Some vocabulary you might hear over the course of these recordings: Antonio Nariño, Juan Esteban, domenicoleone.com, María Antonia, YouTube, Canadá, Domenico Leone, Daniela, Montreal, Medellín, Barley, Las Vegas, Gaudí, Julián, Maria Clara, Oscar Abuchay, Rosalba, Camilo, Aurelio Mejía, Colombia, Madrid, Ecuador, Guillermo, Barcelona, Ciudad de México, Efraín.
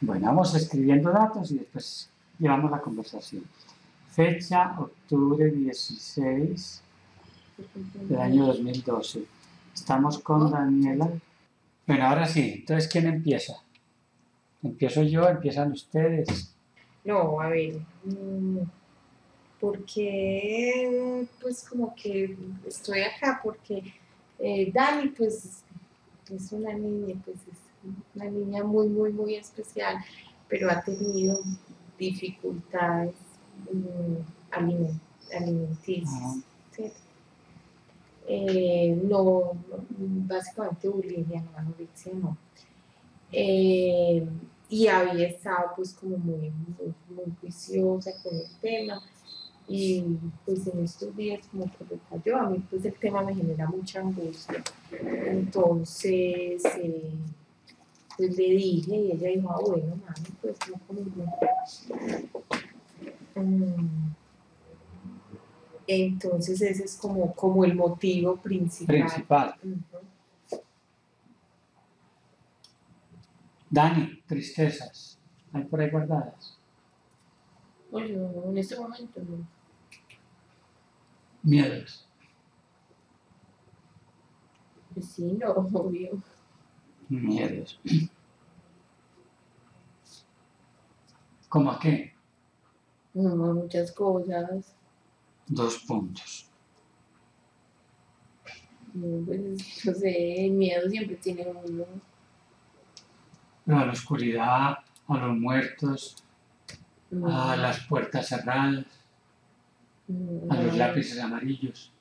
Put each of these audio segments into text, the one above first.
Bueno, vamos escribiendo datos y después llevamos la conversación. Fecha, octubre 16 del año 2012. Estamos con Daniela. Bueno, ahora sí. Entonces, ¿quién empieza? ¿Empiezo yo? ¿Empiezan ustedes? No, a ver. Porque, pues, como que estoy acá porque Dani, pues, es una niña, pues, es una niña muy, muy, muy especial, pero ha tenido dificultades alimenticias. ¿Sí? No, básicamente bulimia, no anorexia, no. Y había estado pues como muy juiciosa con el tema y pues en estos días como que recayó. A mí pues el tema me genera mucha angustia. Entonces pues le dije y ella dijo, ah, bueno, mami, pues no como... Entonces ese es como el motivo principal. Dani, tristezas, ¿hay por ahí guardadas? Oye, en este momento no. ¿Miedos? Sí, no, obvio. Miedos. ¿Cómo qué? No, muchas cosas. 2 puntos. No, pues, no sé, el miedo siempre tiene uno. A la oscuridad, a los muertos, a las puertas cerradas, a los lápices amarillos.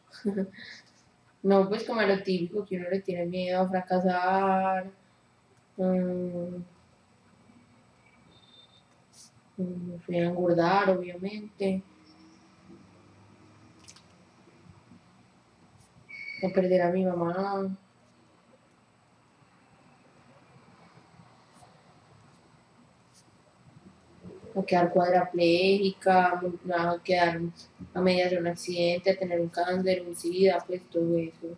No, pues como lo típico, que uno le tiene miedo a fracasar. A engordar, obviamente. A perder a mi mamá. A quedar cuadraplégica, a quedar a medias de un accidente, a tener un cáncer, un SIDA, pues todo eso.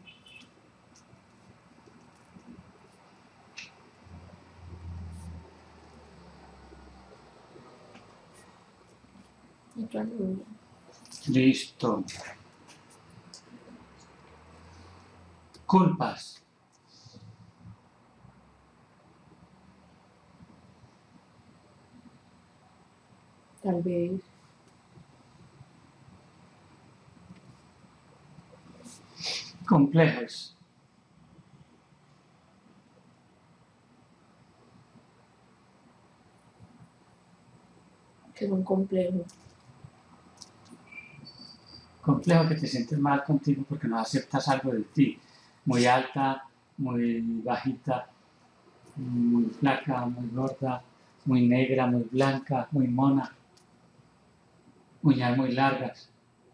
Listo. Culpas. Tal vez. Complejos. ¿Qué es un complejo? Complejo que te sientes mal contigo porque no aceptas algo de ti. Muy alta, muy bajita, muy flaca, muy gorda, muy negra, muy blanca, muy mona. Uñas muy largas,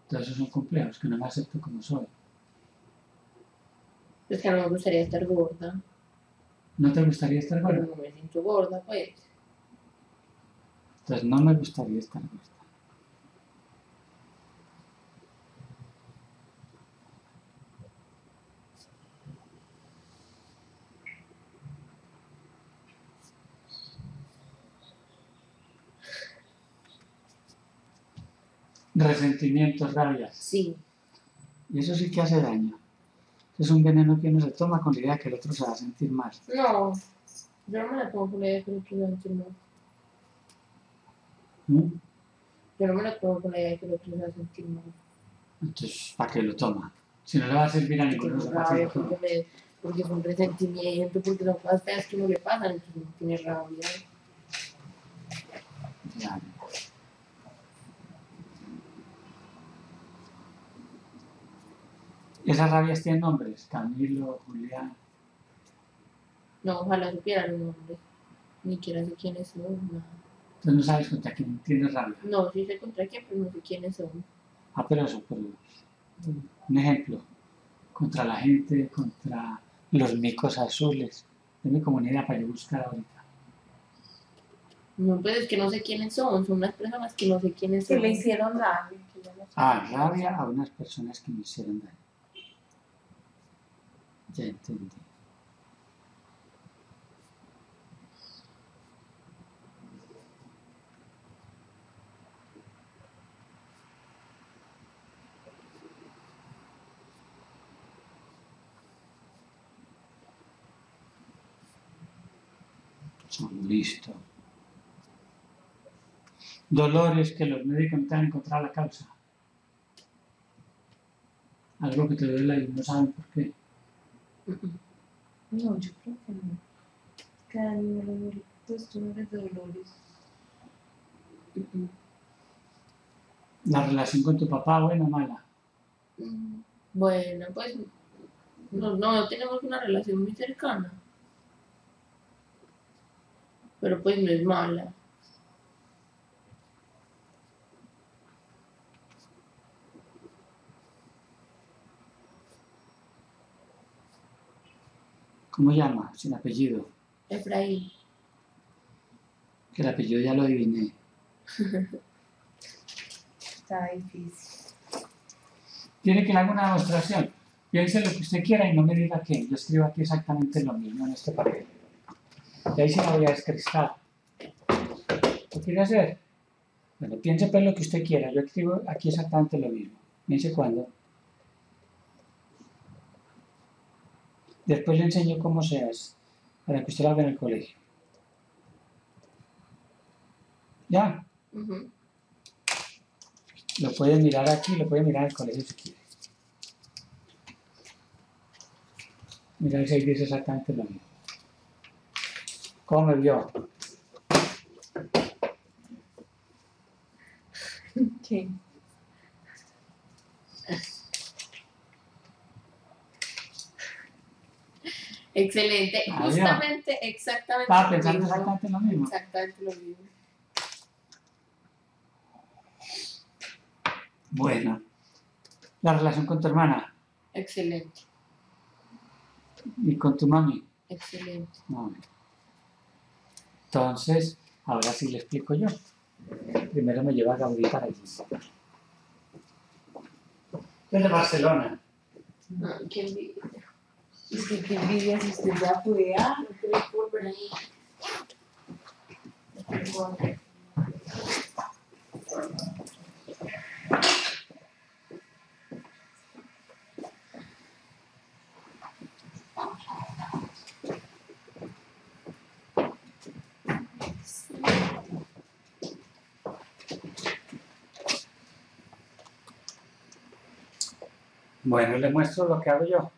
todos esos son complejos que no me acepto como soy. Es que no me gustaría estar gorda. ¿No te gustaría estar gorda? Pero no me siento gorda, pues. Entonces no me gustaría estar gorda. Resentimientos, rabia. Sí. Y eso sí que hace daño. Es un veneno que uno se toma con la idea que el otro se va a sentir mal. No, yo no me la tomo con la idea que el otro se va a sentir mal. Yo no me la tomo con la idea que el otro se va a sentir mal. Entonces, ¿para qué lo toma? Si no le va a servir a ninguno de los pacientes. Porque es un resentimiento, porque las cosas feas que no le pasan, entonces no tiene rabia. Ya. ¿Esas rabias tienen nombres? Camilo, Julián. No, ojalá supieran el nombre. Ni quiera sé quiénes son. No. Entonces no sabes contra quién tienes rabia. No, sí sé contra quién, pero no sé quiénes son. Ah, pero eso, pero... Un ejemplo. Contra la gente, contra los micos azules. Es mi comunidad para ir a buscar ahorita. No, pues es que no sé quiénes son. Son unas personas que no sé quiénes son. Que le hicieron daño. Ah, rabia a unas personas que me hicieron daño. Ya entendí. Listo. Dolores que los médicos no te han encontrado la causa. Algo que te duele y no saben por qué. No, yo creo que no. Cada año me duele. Entonces tú no eres de dolores. ¿La relación con tu papá, buena o mala? Bueno, pues no tenemos una relación muy cercana. Pero pues no es mala. ¿Cómo llama? Sin apellido. Efraín. Que el apellido ya lo adiviné. Está difícil. Tiene que hacer una demostración. Piense lo que usted quiera y no me diga qué. Yo escribo aquí exactamente lo mismo en este papel. Y ahí se la voy a descrestar. ¿Lo quiere hacer? Bueno, piense pues lo que usted quiera. Yo escribo aquí exactamente lo mismo. Piense cuándo. Después le enseño cómo se hace, para que usted lo haga en el colegio. ¿Ya? Lo puede mirar aquí, lo puede mirar en el colegio si quiere. Mirar si dice exactamente lo mismo. ¿Cómo me vio? ¿Qué? Excelente, justamente, exactamente. Estaba pensando exactamente lo mismo. Exactamente lo mismo. Bueno, la relación con tu hermana. Excelente. ¿Y con tu mami? Excelente. Mami. Entonces, ahora sí le explico yo. Primero me lleva a Gaudí para allí. Desde Barcelona. No, qué envidia. Es que qué envidia si usted ya puede. Ah, no te voy por ahí. No te Bueno, les muestro lo que hago yo.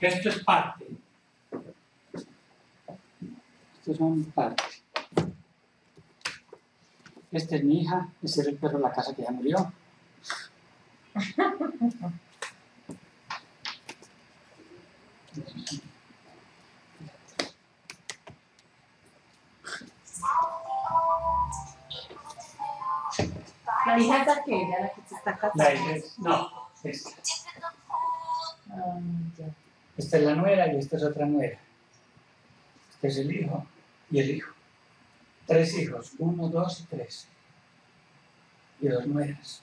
Esto es parte. Estos son partes. Esta es mi hija, ese es el perro de la casa que ya murió. ¿La hija es aquella, la que se está casando? La hija es, no, esta. Esta es la nuera y esta es otra nuera. Este es el hijo y el hijo. Tres hijos, 1, 2 y 3. Y 2 nueras.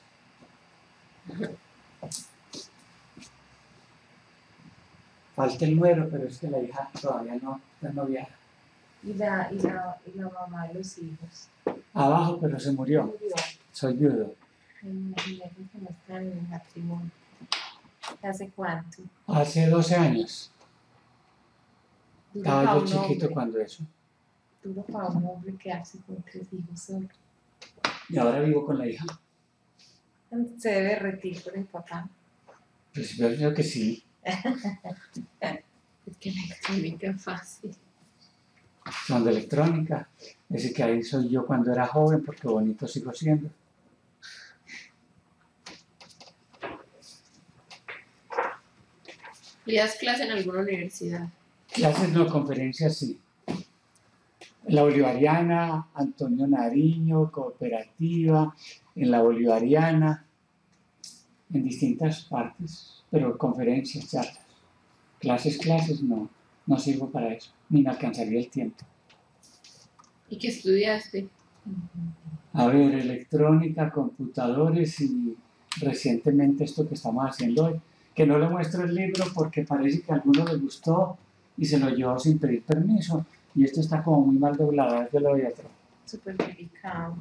Falta el nuero, pero es que la hija todavía no viaja. ¿Y la mamá de los hijos? Abajo, pero se murió. Soy viudo. ¿No están en el matrimonio? ¿Hace cuánto? Hace 12 años. Estaba yo chiquito cuando eso. Duro para un hombre quedarse con 3 hijos solo. Y ahora vivo con la hija. Se debe retirar por el papá. Pues yo creo que sí. Es que la electrónica es fácil. Son de electrónica. Es decir, que ahí soy yo cuando era joven, porque bonito sigo siendo. ¿Y das clases en alguna universidad? Clases no, conferencias sí. La Bolivariana, Antonio Nariño, Cooperativa, en la Bolivariana, en distintas partes, pero conferencias, charlas. Clases no sirvo para eso, ni me alcanzaría el tiempo. ¿Y qué estudiaste? A ver, electrónica, computadores y recientemente esto que estamos haciendo hoy, que no le muestro el libro porque parece que a alguno le gustó y se lo llevó sin pedir permiso. Y esto está como muy mal doblado, yo lo voy a traer. Súper delicado.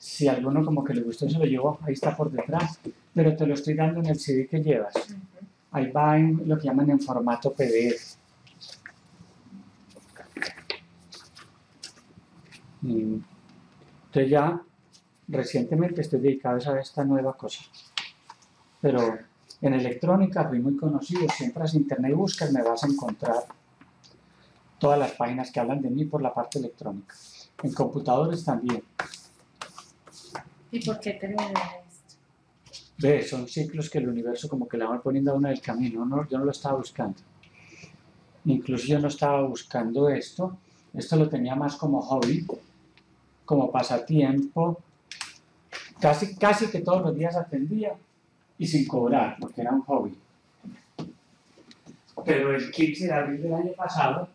Si a alguno como que le gustó y se lo llevó, ahí está por detrás, pero te lo estoy dando en el CD que llevas. Ahí va en lo que llaman en formato PDF. Entonces ya recientemente estoy dedicado a esta nueva cosa. Pero en electrónica fui muy conocido, siempre en internet y buscas me vas a encontrar todas las páginas que hablan de mí por la parte electrónica. En computadores también. ¿Y por qué terminé esto? Ve, son ciclos que el universo como que le van poniendo a uno del camino. No, yo no lo estaba buscando. Incluso yo no estaba buscando esto. Esto lo tenía más como hobby, como pasatiempo. Casi que todos los días atendía y sin cobrar, porque era un hobby. Pero el 15 de abril del año pasado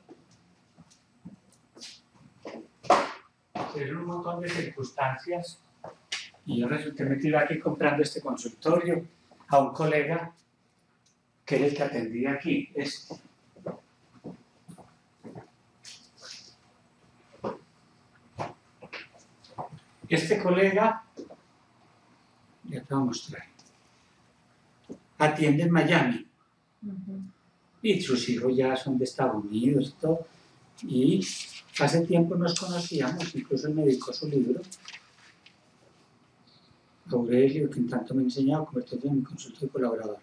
se dieron un montón de circunstancias y yo resulté metido aquí comprando este consultorio a un colega que era el que atendía aquí. Este. Este colega, ya te voy a mostrar, atiende en Miami. Y sus hijos ya son de Estados Unidos y todo. Y hace tiempo nos conocíamos, incluso él me dedicó su libro. Aurelio, que en tanto me ha enseñado, convertirse en mi consultor y colaborador.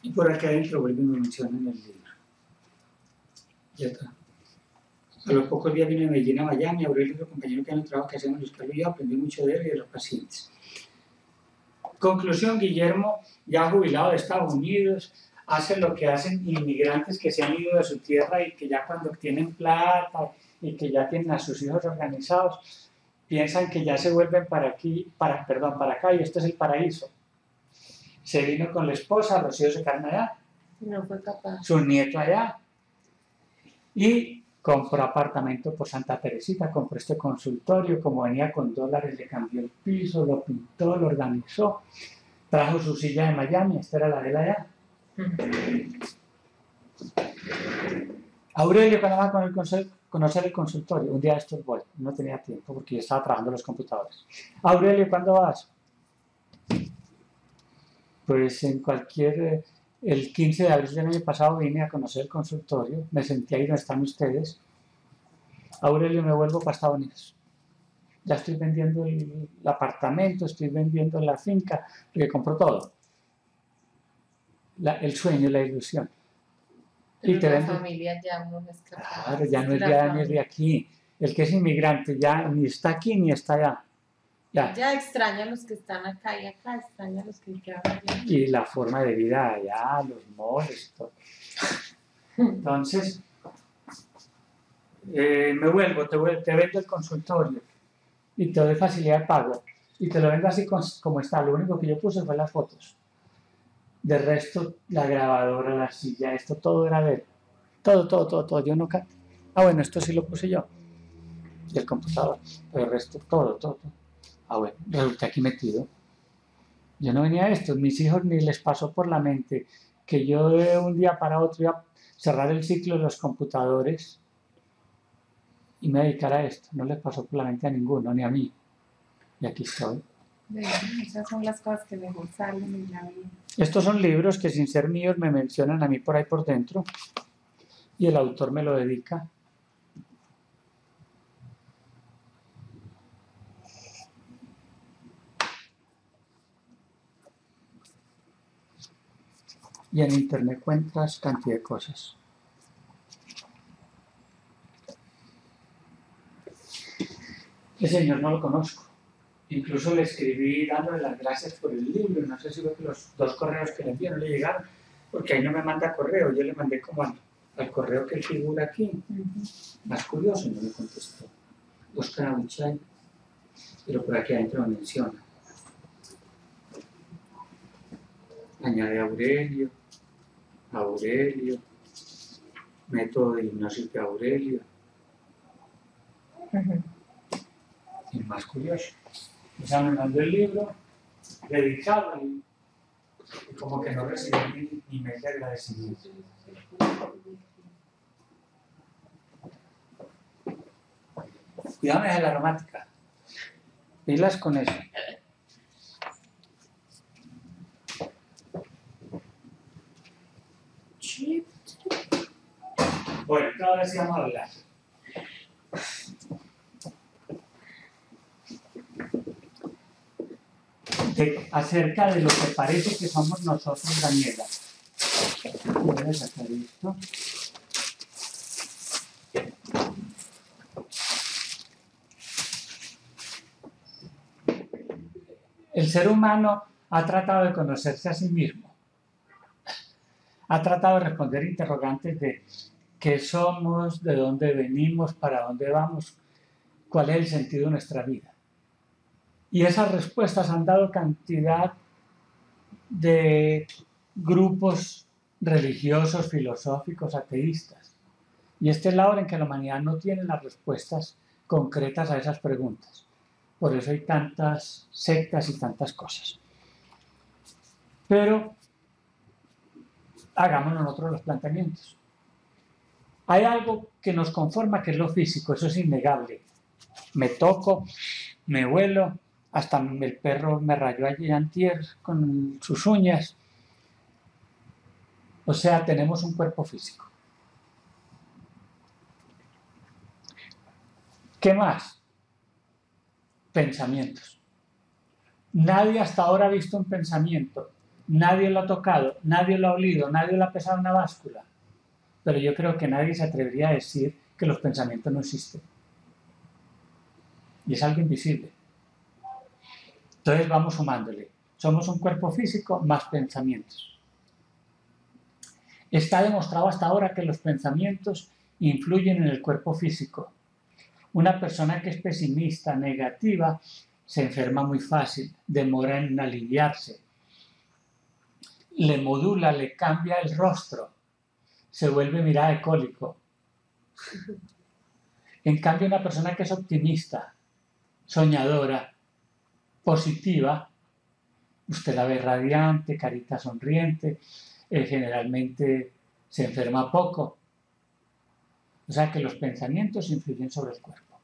Y por acá adentro vuelve y me menciona en el libro. Ya está. A los pocos días vine a Medellín, a Miami, a Aurelio, los compañeros que han trabajo que hacemos los Carlos y yo, aprendí mucho de él y de los pacientes. Conclusión, Guillermo, ya jubilado de Estados Unidos, hace lo que hacen inmigrantes que se han ido de su tierra y que ya cuando tienen plata y que ya tienen a sus hijos organizados, piensan que ya se vuelven para acá y esto es el paraíso. Se vino con la esposa, los hijos se quedaron allá, no fue capaz. Su nieto allá. Y compró apartamento por Santa Teresita, compró este consultorio, como venía con dólares, le cambió el piso, lo pintó, lo organizó, trajo su silla de Miami, esta era la de allá. Aurelio, cuando va a conocer el consultorio, un día de estos voy, no tenía tiempo porque yo estaba trabajando en los computadores. Aurelio, ¿cuándo vas? Pues en cualquier... El 15 de abril del año pasado vine a conocer el consultorio, me senté ahí donde están ustedes. Aurelio, me vuelvo para Estados Unidos. Ya estoy vendiendo el apartamento, estoy vendiendo la finca, porque compro todo. El sueño, la ilusión. Pero y te la familia ya no es capaz. Claro, ya no es de aquí. El que es inmigrante ya ni está aquí ni está allá. Ya extraña a los que están acá y acá, extraña a los que quedan allá. Y la forma de vida allá, los moles, todo. Entonces, me vuelvo, te vendo el consultorio y te doy facilidad de pago. Y te lo vendo así como está, lo único que yo puse fue las fotos. De resto, la grabadora, la silla, esto, todo era de él. Todo, yo no... bueno, esto sí lo puse yo. Y el computador, pero el resto, todo. Bueno, resulté aquí metido. Yo no venía a esto, mis hijos ni les pasó por la mente que yo de un día para otro iba a cerrar el ciclo de los computadores y me dedicara a esto. No les pasó por la mente a ninguno, ni a mí. Y aquí estoy. Esas son las cosas que mejor salen en la vida. Estos son libros que sin ser míos me mencionan a mí por ahí por dentro y el autor me lo dedica. Y en internet encuentras cantidad de cosas. Ese señor no lo conozco. Incluso le escribí dándole las gracias por el libro. No sé si veo que los dos correos que le envié no le llegaron, porque ahí no me manda correo. Yo le mandé como al correo que figura aquí. Más curioso, no me contestó. Oscar Abuchay. Pero por aquí adentro me menciona. Añade Aurelio, método de hipnosis de Aurelio. Y más curioso, me mandó el libro dedicado y como que no recibí ni me de agradecimiento. Cuidado, es la aromática. Pilas con eso. Bueno, ahora sí vamos a hablar. Acerca de lo que parece que somos nosotros, Daniela. Voy a sacar esto. El ser humano ha tratado de conocerse a sí mismo. Ha tratado de responder interrogantes de qué somos, de dónde venimos, para dónde vamos, cuál es el sentido de nuestra vida. Y esas respuestas han dado cantidad de grupos religiosos, filosóficos, ateístas. Y esta es la hora en que la humanidad no tiene las respuestas concretas a esas preguntas. Por eso hay tantas sectas y tantas cosas. Pero hagamos nosotros los planteamientos. Hay algo que nos conforma, que es lo físico, eso es innegable. Me toco, me vuelo, hasta el perro me rayó allí antier con sus uñas. O sea, tenemos un cuerpo físico. ¿Qué más? Pensamientos. Nadie hasta ahora ha visto un pensamiento, nadie lo ha tocado, nadie lo ha olido, nadie lo ha pesado en una báscula. Pero yo creo que nadie se atrevería a decir que los pensamientos no existen. Y es algo invisible. Entonces vamos sumándole. Somos un cuerpo físico más pensamientos. Está demostrado hasta ahora que los pensamientos influyen en el cuerpo físico. Una persona que es pesimista, negativa, se enferma muy fácil, demora en aliviarse. Le modula, le cambia el rostro. Se vuelve mirada de cólico. En cambio, una persona que es optimista, soñadora, positiva, usted la ve radiante, carita sonriente, generalmente se enferma poco. O sea que los pensamientos influyen sobre el cuerpo.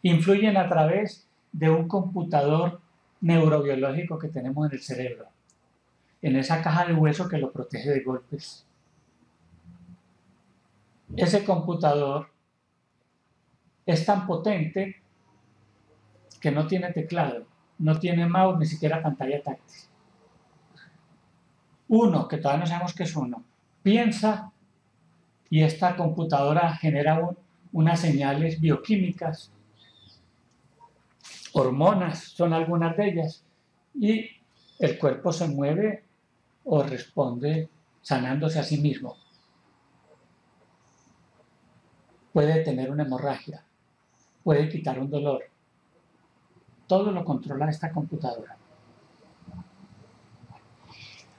Influyen a través de un computador neurobiológico que tenemos en el cerebro, en esa caja de hueso que lo protege de golpes. Ese computador es tan potente que no tiene teclado, no tiene mouse, ni siquiera pantalla táctil. Uno, que todavía no sabemos qué es uno, piensa y esta computadora genera unas señales bioquímicas, hormonas son algunas de ellas, y el cuerpo se mueve o responde sanándose a sí mismo. Puede tener una hemorragia, puede quitar un dolor. Todo lo controla esta computadora.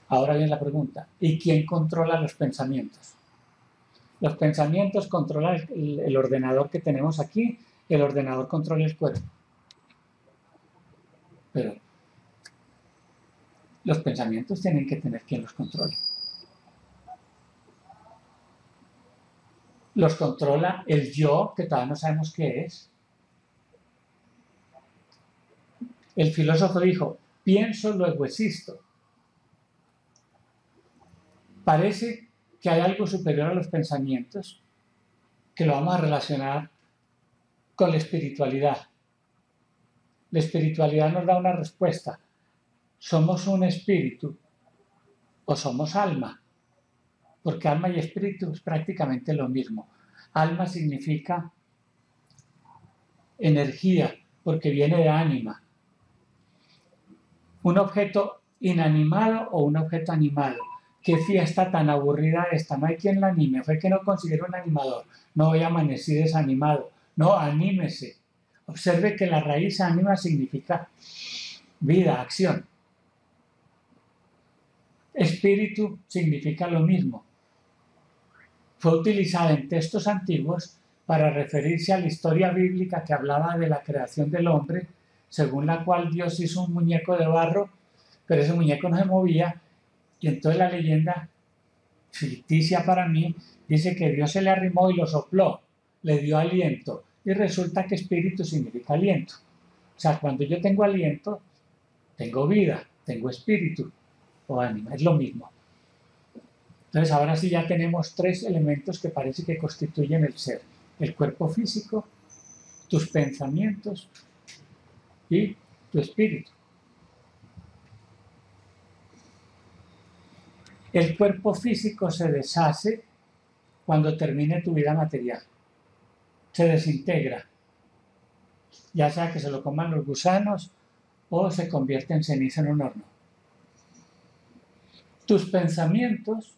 Ahora viene la pregunta, ¿y quién controla los pensamientos? Los pensamientos controla el ordenador que tenemos aquí, el ordenador controla el cuerpo. Pero los pensamientos tienen que tener quien los controle. Los controla el yo, que todavía no sabemos qué es. El filósofo dijo, pienso, luego existo. Parece que hay algo superior a los pensamientos que lo vamos a relacionar con la espiritualidad. La espiritualidad nos da una respuesta. Somos un espíritu o somos alma, porque alma y espíritu es prácticamente lo mismo. Alma significa energía, porque viene de ánima. Un objeto inanimado o un objeto animado. Qué fiesta tan aburrida esta, no hay quien la anime, fue que no consiguiera un animador. No, hoy amanecí desanimado. No, anímese. Observe que la raíz ánima significa vida, acción. Espíritu significa lo mismo. Fue utilizada en textos antiguos para referirse a la historia bíblica que hablaba de la creación del hombre, según la cual Dios hizo un muñeco de barro, pero ese muñeco no se movía, y entonces la leyenda, ficticia para mí, dice que Dios se le arrimó y lo sopló, le dio aliento, y resulta que espíritu significa aliento. O sea, cuando yo tengo aliento, tengo vida, tengo espíritu o ánima, es lo mismo. Entonces ahora sí ya tenemos tres elementos que parece que constituyen el ser: el cuerpo físico, tus pensamientos y tu espíritu. El cuerpo físico se deshace cuando termine tu vida material, se desintegra, ya sea que se lo coman los gusanos o se convierte en ceniza en un horno. Tus pensamientos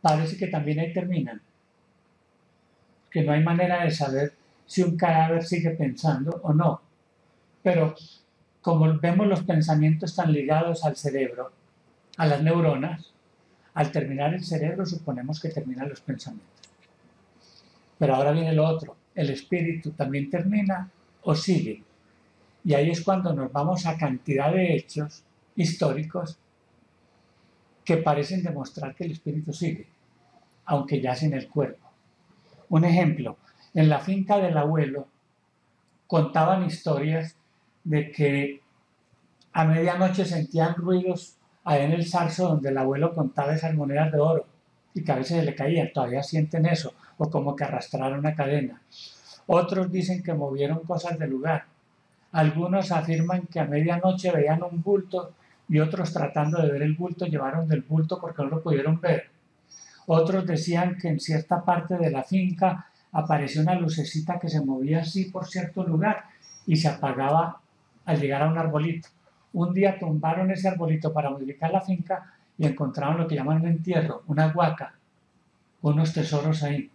parece que también ahí terminan, que no hay manera de saber si un cadáver sigue pensando o no, pero como vemos los pensamientos tan ligados al cerebro, a las neuronas, al terminar el cerebro suponemos que terminan los pensamientos. Pero ahora viene lo otro, el espíritu también termina o sigue. Y ahí es cuando nos vamos a cantidad de hechos históricos que parecen demostrar que el espíritu sigue, aunque ya sin el cuerpo. Un ejemplo, en la finca del abuelo contaban historias de que a medianoche sentían ruidos allá en el zarzo donde el abuelo contaba esas monedas de oro y que a veces se le caían, todavía sienten eso, o como que arrastraron una cadena. Otros dicen que movieron cosas del lugar. Algunos afirman que a medianoche veían un bulto y otros, tratando de ver el bulto, llevaron del bulto porque no lo pudieron ver. Otros decían que en cierta parte de la finca apareció una lucecita que se movía así por cierto lugar y se apagaba al llegar a un arbolito. Un día tumbaron ese arbolito para modificar la finca y encontraron lo que llaman un entierro, una huaca, unos tesoros ahí.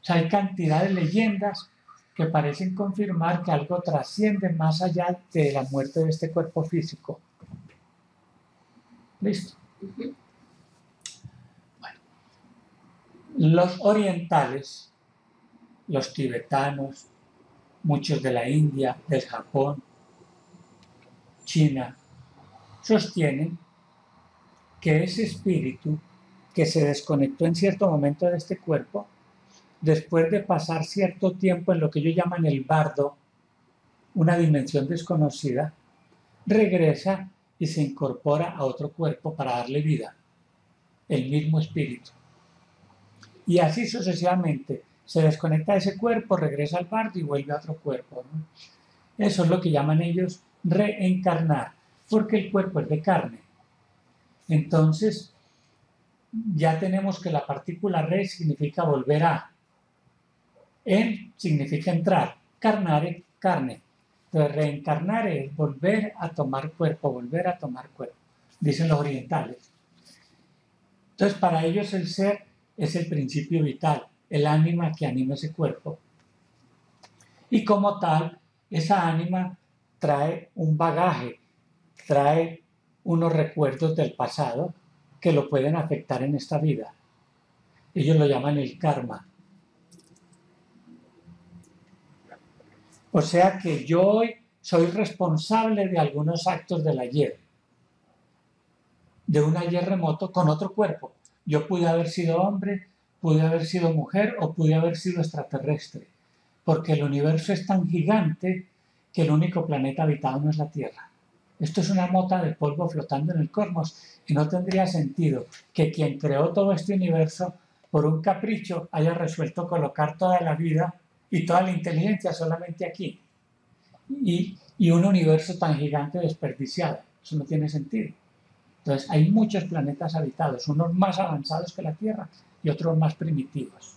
O sea, hay cantidad de leyendas que parecen confirmar que algo trasciende más allá de la muerte de este cuerpo físico. ¿Listo? Bueno. Los orientales, los tibetanos, muchos de la India, del Japón, China, sostienen que ese espíritu que se desconectó en cierto momento de este cuerpo, después de pasar cierto tiempo en lo que ellos llaman el bardo, una dimensión desconocida, regresa y se incorpora a otro cuerpo para darle vida, el mismo espíritu. Y así sucesivamente, se desconecta de ese cuerpo, regresa al bardo y vuelve a otro cuerpo, ¿no? Eso es lo que llaman ellos reencarnar, porque el cuerpo es de carne. Entonces ya tenemos que la partícula re significa volver a, en significa entrar, carnare, carne. Entonces reencarnar es volver a tomar cuerpo, dicen los orientales. Entonces para ellos el ser es el principio vital, el ánima que anima ese cuerpo, y como tal esa ánima trae un bagaje, trae unos recuerdos del pasado que lo pueden afectar en esta vida. Ellos lo llaman el karma. O sea que yo hoy soy responsable de algunos actos del ayer, de un ayer remoto con otro cuerpo. Yo pude haber sido hombre, pude haber sido mujer o pude haber sido extraterrestre, porque el universo es tan gigante que el único planeta habitado no es la Tierra. Esto es una mota de polvo flotando en el cosmos y no tendría sentido que quien creó todo este universo por un capricho haya resuelto colocar toda la vida y toda la inteligencia solamente aquí y un universo tan gigante desperdiciado. Eso no tiene sentido. Entonces hay muchos planetas habitados, unos más avanzados que la Tierra y otros más primitivos.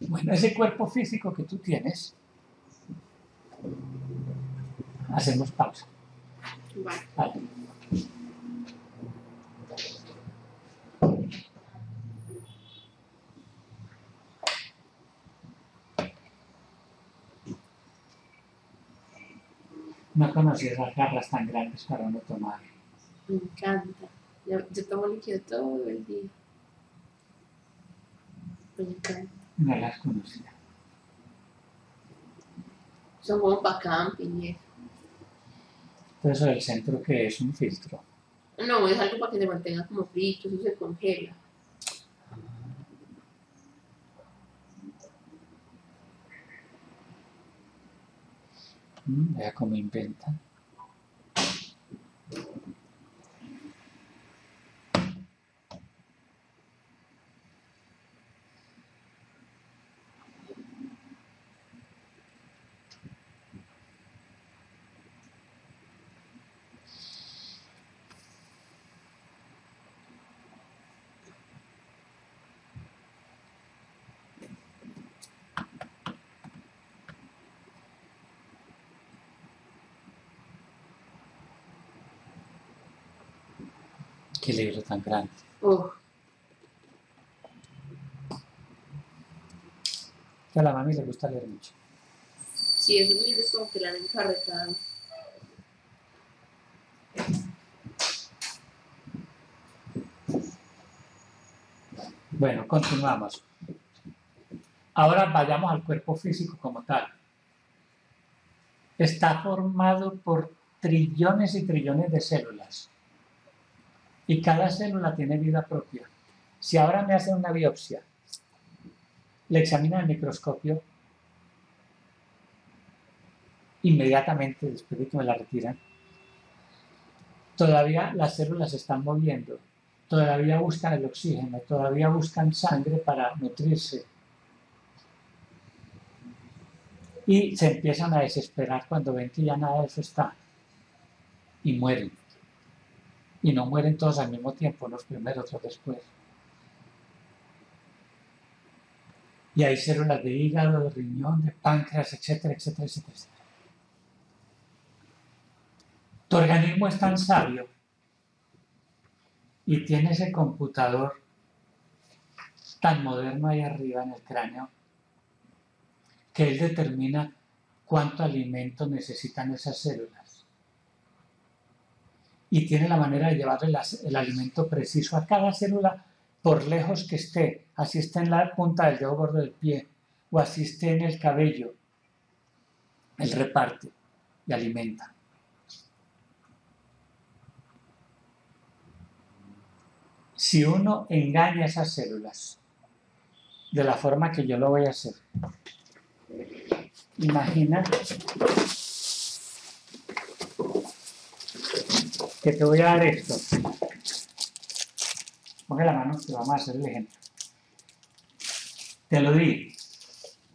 Bueno, ese cuerpo físico que tú tienes, hacemos pausa. Vale. No conocías las garras tan grandes para no tomar. Me encanta. Yo tomo líquido todo el día. Me encanta. No las conocía. Son bomba camping, ¿eh? Entonces el centro, que es un filtro. No, es algo para que te mantenga como frito, eso se congela. Vea cómo inventa. Qué libro tan grande. A la mami le gusta leer mucho. Sí, esos libros como que la han encarretado. Bueno, continuamos. Ahora vayamos al cuerpo físico como tal. Está formado por trillones y trillones de células. Y cada célula tiene vida propia. Si ahora me hacen una biopsia, le examinan el microscopio, inmediatamente después de que me la retiran, todavía las células se están moviendo, todavía buscan el oxígeno, todavía buscan sangre para nutrirse. Y se empiezan a desesperar cuando ven que ya nada de eso está. Y mueren. Y no mueren todos al mismo tiempo, los primeros, otros después. Y hay células de hígado, de riñón, de páncreas, etcétera, etcétera, etcétera, etcétera. Tu organismo es tan sabio y tiene ese computador tan moderno ahí arriba en el cráneo que él determina cuánto alimento necesitan esas células. Y tiene la manera de llevarle el alimento preciso a cada célula, por lejos que esté, así esté en la punta del dedo gordo del pie, o así esté en el cabello. Él reparte y alimenta. Si uno engaña a esas células, de la forma que yo lo voy a hacer, imagina que te voy a dar esto. Ponga la mano, que vamos a hacer el ejemplo. Te lo di,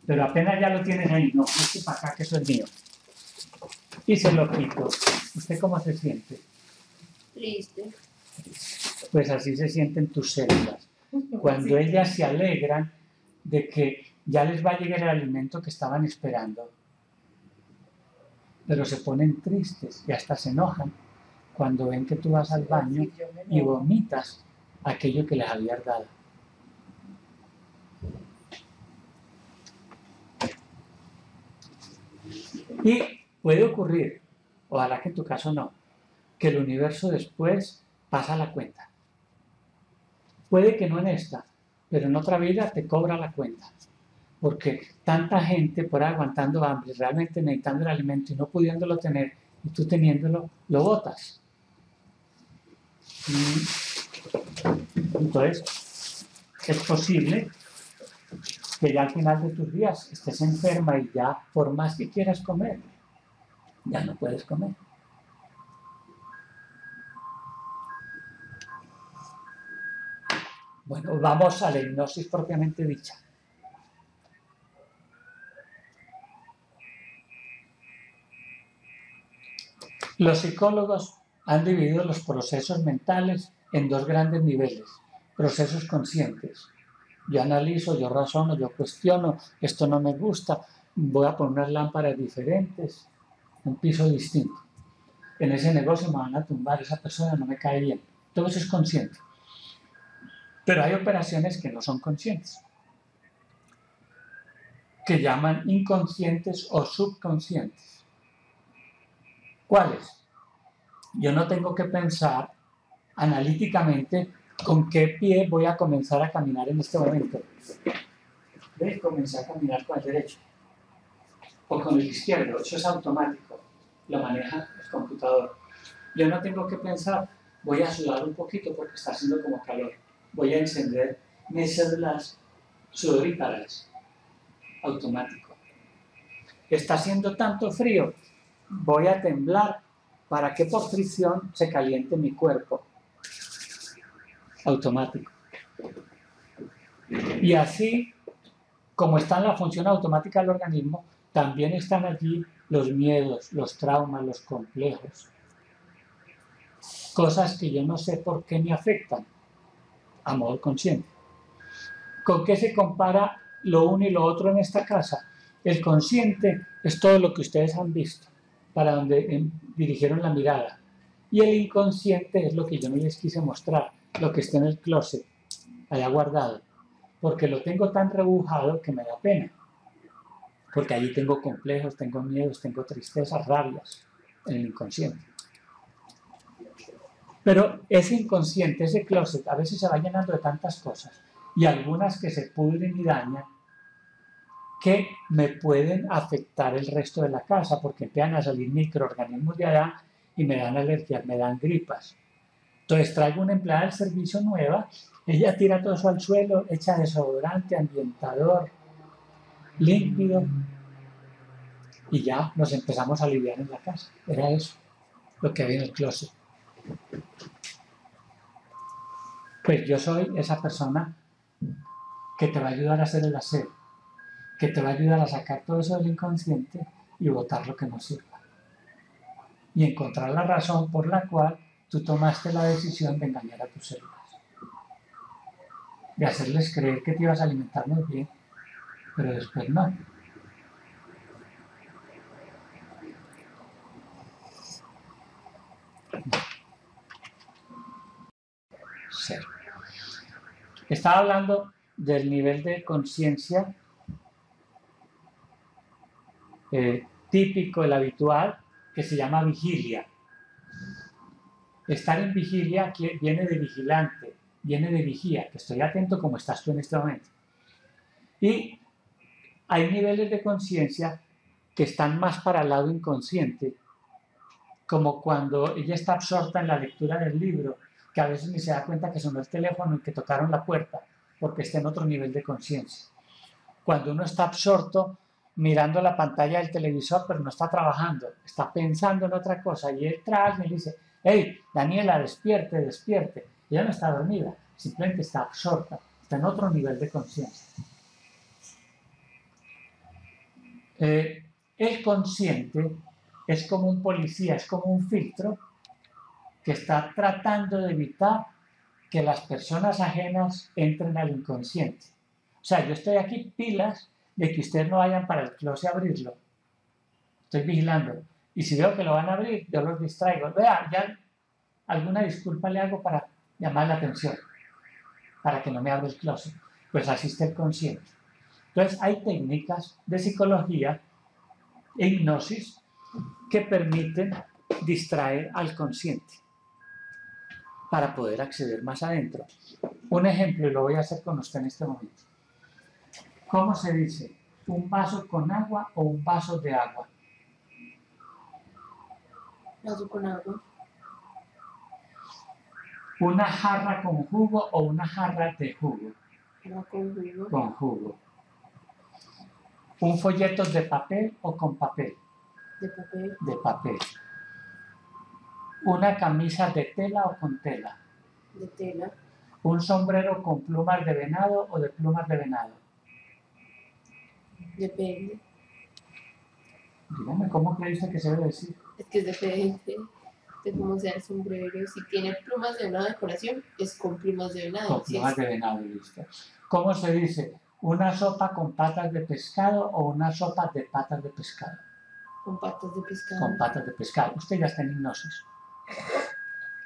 pero apenas ya lo tienes ahí. No, este para acá, que eso es mío. Y se lo quito. ¿Usted cómo se siente? Triste. Pues así se sienten tus células. Cuando ellas se alegran de que ya les va a llegar el alimento que estaban esperando. Pero se ponen tristes y hasta se enojan cuando ven que tú vas al baño y vomitas aquello que les habías dado. Y puede ocurrir, ojalá que en tu caso no, que el universo después pasa la cuenta. Puede que no en esta, pero en otra vida te cobra la cuenta. Porque tanta gente por aguantando hambre, realmente necesitando el alimento y no pudiéndolo tener, y tú teniéndolo, lo botas. Entonces, es posible que ya al final de tus días estés enferma y ya, por más que quieras comer, ya no puedes comer. Bueno, vamos a la hipnosis propiamente dicha. Los psicólogos han dividido los procesos mentales en dos grandes niveles, procesos conscientes. Yo analizo, yo razono, yo cuestiono, esto no me gusta, voy a poner unas lámparas diferentes, un piso distinto. En ese negocio me van a tumbar, esa persona no me cae bien. Todo eso es consciente. Pero hay operaciones que no son conscientes, que llaman inconscientes o subconscientes. ¿Cuáles? Yo no tengo que pensar analíticamente con qué pie voy a comenzar a caminar en este momento. ¿Ves? Comenzar a caminar con el derecho o con el izquierdo. Eso es automático. Lo maneja el computador. Yo no tengo que pensar, voy a sudar un poquito porque está haciendo como calor. Voy a encender mis células sudoríparas. Automático. Está haciendo tanto frío. voy a temblar para que por fricción se caliente mi cuerpo. Automático. Y así, como está en la función automática del organismo, también están allí los miedos, los traumas, los complejos. Cosas que yo no sé por qué me afectan, a modo consciente. ¿Con qué se compara lo uno y lo otro en esta casa? El consciente es todo lo que ustedes han visto, para donde dirigieron la mirada. Y el inconsciente es lo que yo no les quise mostrar, lo que está en el closet, allá guardado, porque lo tengo tan rebujado que me da pena, porque allí tengo complejos, tengo miedos, tengo tristezas, rabias, en el inconsciente. Pero ese inconsciente, ese closet, a veces se va llenando de tantas cosas, y algunas que se pudren y dañan, que me pueden afectar el resto de la casa, porque empiezan a salir microorganismos de allá y me dan alergias, me dan gripas. Entonces traigo una empleada del servicio nueva, ella tira todo eso al suelo, echa desodorante, ambientador, límpido, y ya nos empezamos a aliviar en la casa. Era eso, lo que había en el closet. Pues yo soy esa persona que te va a ayudar a hacer el aseo, que te va a ayudar a sacar todo eso del inconsciente y botar lo que no sirva. Y encontrar la razón por la cual tú tomaste la decisión de engañar a tus células. De hacerles creer que te ibas a alimentar muy bien, pero después no. Cero. Estaba hablando del nivel de conciencia típico, el habitual, que se llama vigilia. Estar en vigilia viene de vigilante, viene de vigía, que estoy atento como estás tú en este momento. Y hay niveles de conciencia que están más para el lado inconsciente, como cuando ella está absorta en la lectura del libro, que a veces ni se da cuenta que sonó el teléfono y que tocaron la puerta, porque está en otro nivel de conciencia. Cuando uno está absorto mirando la pantalla del televisor, pero no está trabajando, está pensando en otra cosa, y él tras me dice: hey, Daniela, despierte, despierte. Ella no está dormida, simplemente está absorta, está en otro nivel de conciencia. El consciente es como un policía, es como un filtro que está tratando de evitar que las personas ajenas entren al inconsciente. O sea, yo estoy aquí pilas de que ustedes no vayan para el closet a abrirlo. Estoy vigilando. Y si veo que lo van a abrir, yo los distraigo. Vea, ya alguna disculpa le hago para llamar la atención, para que no me abra el closet. Pues así está el consciente. Entonces hay técnicas de psicología e hipnosis que permiten distraer al consciente para poder acceder más adentro. Un ejemplo, y lo voy a hacer con usted en este momento. ¿Cómo se dice? ¿Un vaso con agua o un vaso de agua? Vaso con agua. ¿Una jarra con jugo o una jarra de jugo? No, con jugo. Con jugo. ¿Un folleto de papel o con papel? De papel. De papel. ¿Una camisa de tela o con tela? De tela. ¿Un sombrero con plumas de venado o de plumas de venado? Depende. Dígame, ¿cómo cree usted que se debe decir? Es que es depende de cómo sea el sombrero. Si tiene plumas de venado de decoración, es con plumas de venado. Con plumas de venado, listo. ¿Cómo se dice? ¿Una sopa con patas de pescado o una sopa de patas de pescado? Con patas de pescado. Con patas de pescado. Usted ya está en hipnosis.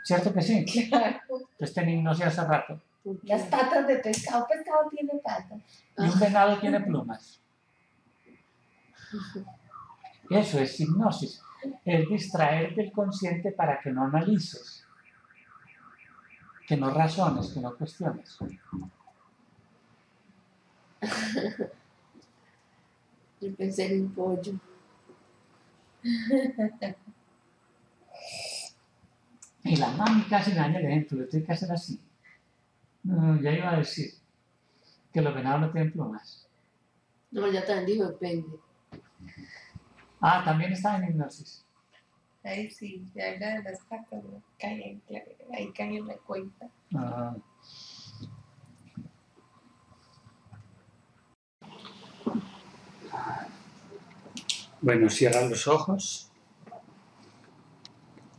¿Cierto que sí? Claro. Usted está en hipnosis hace rato. Las patas de pescado. Pescado tiene patas. Y un venado tiene plumas. Eso es hipnosis, es distraer del consciente para que no analices, que no razones, que no cuestiones. Yo pensé en un pollo. Y la mami casi me daña el ejemplo, lo tengo que hacer así. No, ya iba a decir que los venados no tienen plumas. No, ya también dijo depende. Ah, también está en hipnosis. Ahí sí, ya la de las cartas, ¿no? Ahí cae en la cuenta. Ajá. Bueno, cierra los ojos,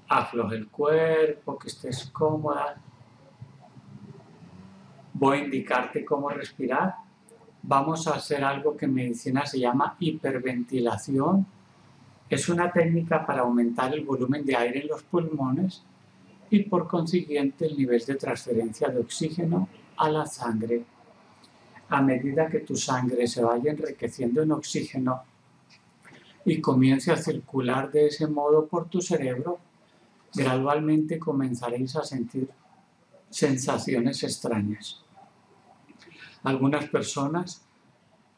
afloja el cuerpo, que estés cómoda. Voy a indicarte cómo respirar. Vamos a hacer algo que en medicina se llama hiperventilación. Es una técnica para aumentar el volumen de aire en los pulmones y por consiguiente el nivel de transferencia de oxígeno a la sangre. A medida que tu sangre se vaya enriqueciendo en oxígeno y comience a circular de ese modo por tu cerebro, gradualmente comenzaréis a sentir sensaciones extrañas. Algunas personas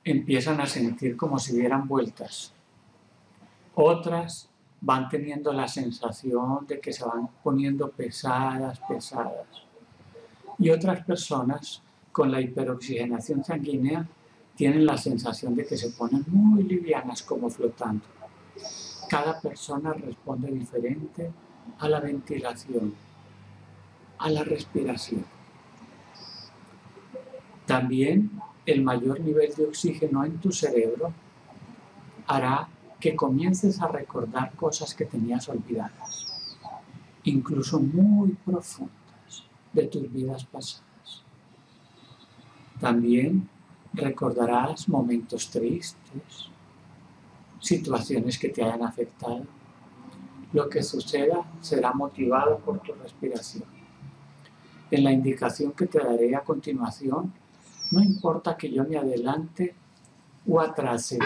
empiezan a sentir como si dieran vueltas. Otras van teniendo la sensación de que se van poniendo pesadas. Y otras personas con la hiperoxigenación sanguínea tienen la sensación de que se ponen muy livianas, como flotando. Cada persona responde diferente a la ventilación, a la respiración. También el mayor nivel de oxígeno en tu cerebro hará que comiences a recordar cosas que tenías olvidadas, incluso muy profundas, de tus vidas pasadas. También recordarás momentos tristes, situaciones que te hayan afectado. Lo que suceda será motivado por tu respiración. En la indicación que te daré a continuación, no importa que yo me adelante o atrase,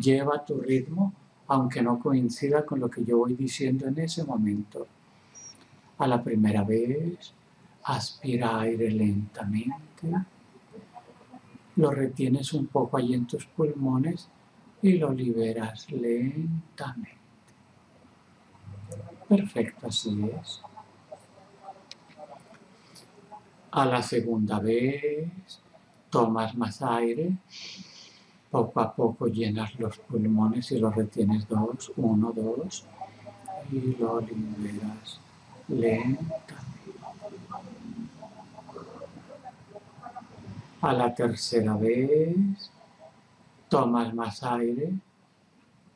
lleva tu ritmo, aunque no coincida con lo que yo voy diciendo en ese momento. A la primera vez, aspira aire lentamente. Lo retienes un poco allí en tus pulmones y lo liberas lentamente. Perfecto, así es. A la segunda vez, tomas más aire. Poco a poco llenas los pulmones y los retienes uno, dos, y lo liberas lentamente. A la tercera vez, tomas más aire,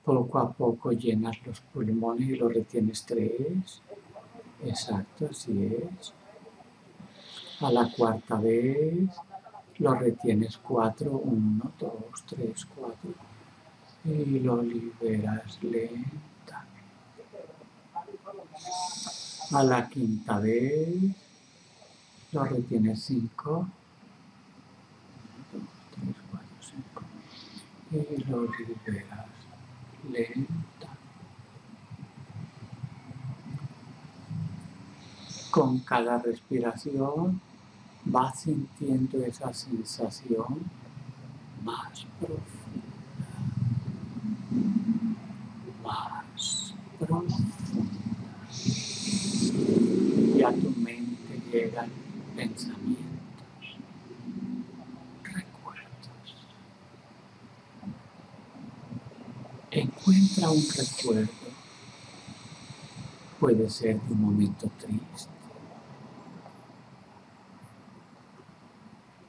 poco a poco llenas los pulmones y los retienes 3, exacto, así es. A la cuarta vez, lo retienes 4, 1, 2, 3, 4, y lo liberas lentamente. A la quinta vez, lo retienes 5, y lo liberas lenta. Con cada respiración vas sintiendo esa sensación más profunda, más profunda. Y a tu mente llegan pensamientos. Encuentra un recuerdo, puede ser de un momento triste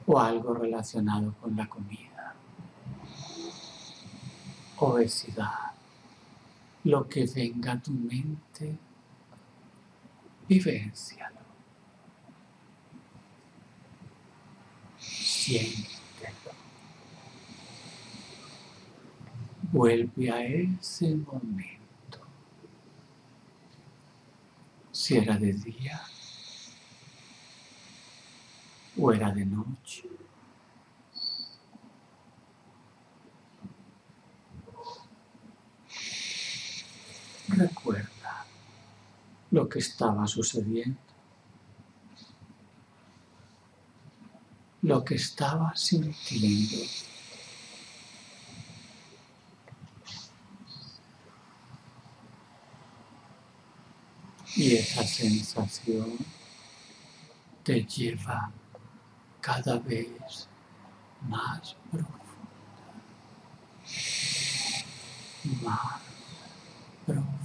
o algo relacionado con la comida, obesidad, lo que venga a tu mente, vivéncialo, siéntelo. Vuelve a ese momento. Si era de día o era de noche. Recuerda lo que estaba sucediendo, lo que estaba sintiendo. Y esa sensación te lleva cada vez más profunda, más profunda.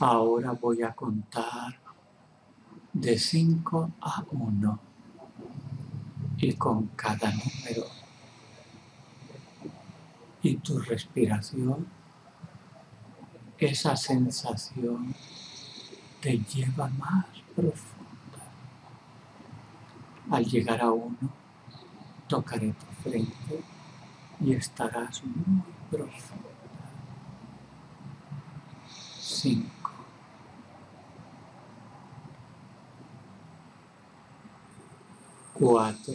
Ahora voy a contar de 5 a 1 y con cada número y tu respiración, esa sensación te lleva más profunda. Al llegar a 1, tocaré tu frente y estarás muy profunda. 5. 4.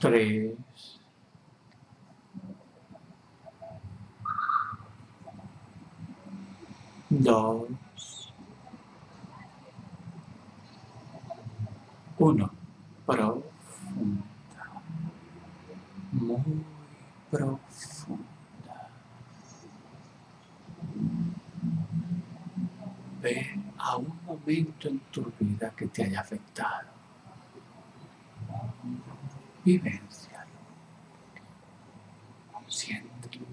3. 2. 1. Profunda. Muy profunda. Ve a un momento en tu vida que te haya afectado. Vivencialo. Siéntelo.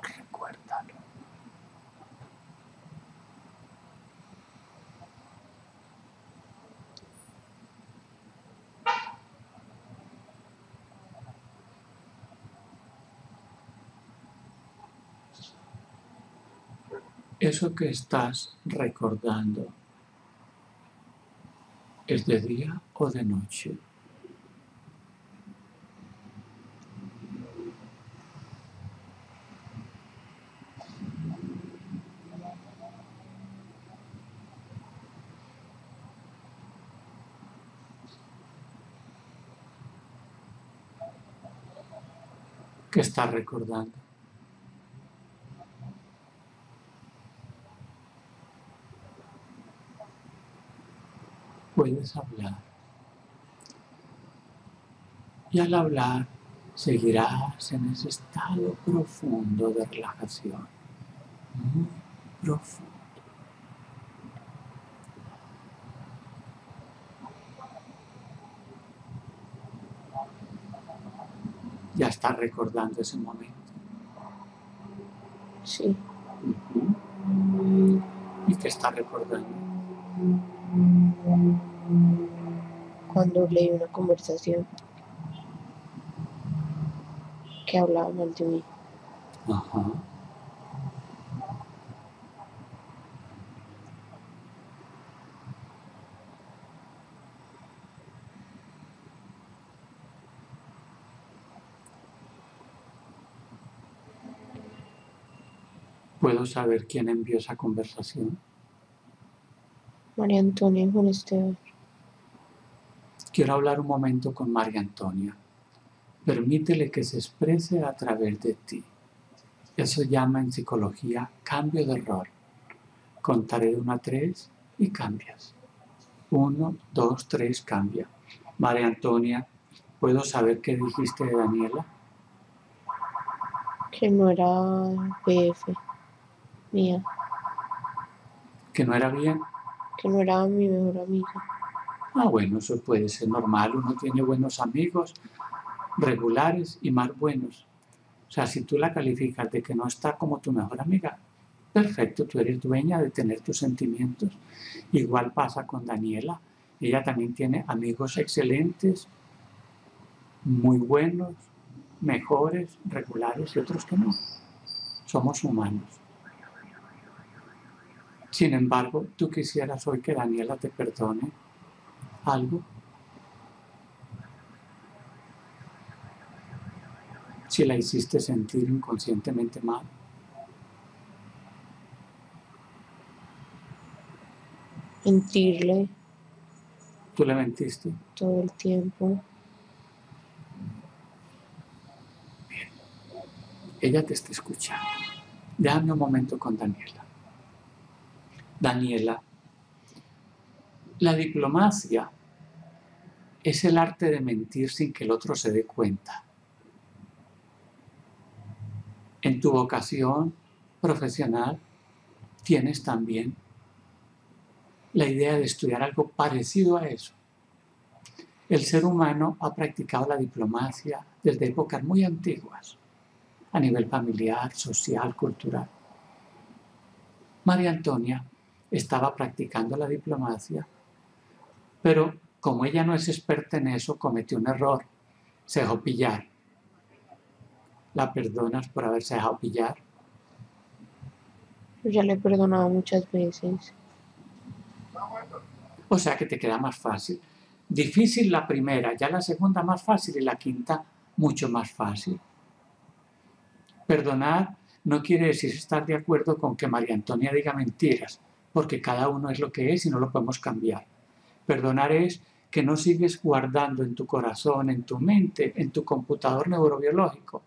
Recuérdalo. Eso que estás recordando, ¿es de día o de noche? ¿Qué estás recordando? Puedes hablar y al hablar seguirás en ese estado profundo de relajación, muy profundo. ¿Ya estás recordando ese momento? Sí. ¿Y qué estás recordando? Cuando leí una conversación que hablaba mal de mí. Ajá. ¿Puedo saber quién envió esa conversación? María Antonia y Juan Esteban. Quiero hablar un momento con María Antonia. Permítele que se exprese a través de ti. Eso llama en psicología cambio de rol. Contaré de 1 a 3 y cambias. 1, 2, 3, cambia. María Antonia, ¿puedo saber qué dijiste de Daniela? Que no era BF mía. ¿Que no era bien? Que no era mi mejor amiga. Ah, bueno, eso puede ser normal. Uno tiene buenos amigos, regulares y más buenos. O sea, si tú la calificas de que no está como tu mejor amiga, perfecto, tú eres dueña de tener tus sentimientos. Igual pasa con Daniela. Ella también tiene amigos excelentes, muy buenos, mejores, regulares y otros que no. Somos humanos. Sin embargo, ¿tú quisieras hoy que Daniela te perdone algo? Si la hiciste sentir inconscientemente mal. Mentirle. ¿Tú le mentiste? Todo el tiempo. Bien. Ella te está escuchando. Déjame un momento con Daniela. Daniela, la diplomacia es el arte de mentir sin que el otro se dé cuenta. En tu vocación profesional tienes también la idea de estudiar algo parecido a eso. El ser humano ha practicado la diplomacia desde épocas muy antiguas, a nivel familiar, social, cultural. María Antonia estaba practicando la diplomacia, pero como ella no es experta en eso, cometió un error, se dejó pillar. ¿La perdonas por haberse dejado pillar? Yo ya le he perdonado muchas veces. O sea que te queda más fácil. Difícil la primera, ya la segunda más fácil y la quinta mucho más fácil. Perdonar no quiere decir estar de acuerdo con que María Antonia diga mentiras, porque cada uno es lo que es y no lo podemos cambiar. Perdonar es que no sigues guardando en tu corazón, en tu mente, en tu computador neurobiológico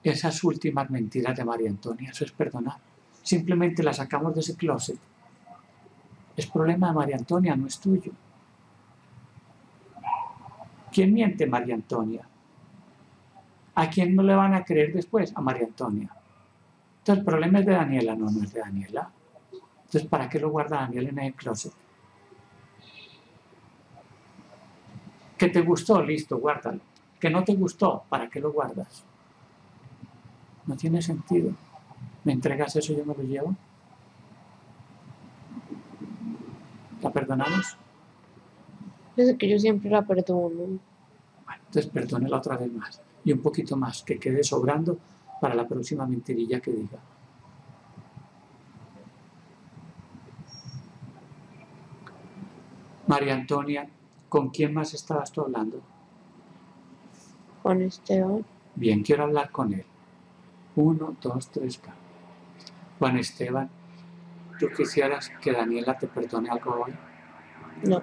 esas últimas mentiras de María Antonia. Eso es perdonar. Simplemente las sacamos de ese closet. Es problema de María Antonia, no es tuyo. ¿Quién miente, María Antonia? ¿A quién no le van a creer después? A María Antonia. Entonces el problema es de Daniela, no es de Daniela. Entonces, ¿para qué lo guarda Daniela en el closet? ¿Que te gustó? Listo, guárdalo. ¿Que no te gustó? ¿Para qué lo guardas? No tiene sentido. ¿Me entregas eso y yo me lo llevo? ¿La perdonamos? Yo sé que yo siempre la perdono. Bueno, entonces perdónela otra vez más. Y un poquito más, que quede sobrando para la próxima mentirilla que diga. María Antonia, ¿con quién más estabas tú hablando? Juan Esteban. Bien, quiero hablar con él. 1, 2, 3, 4. Juan Esteban, ¿tú quisieras que Daniela te perdone algo hoy? No.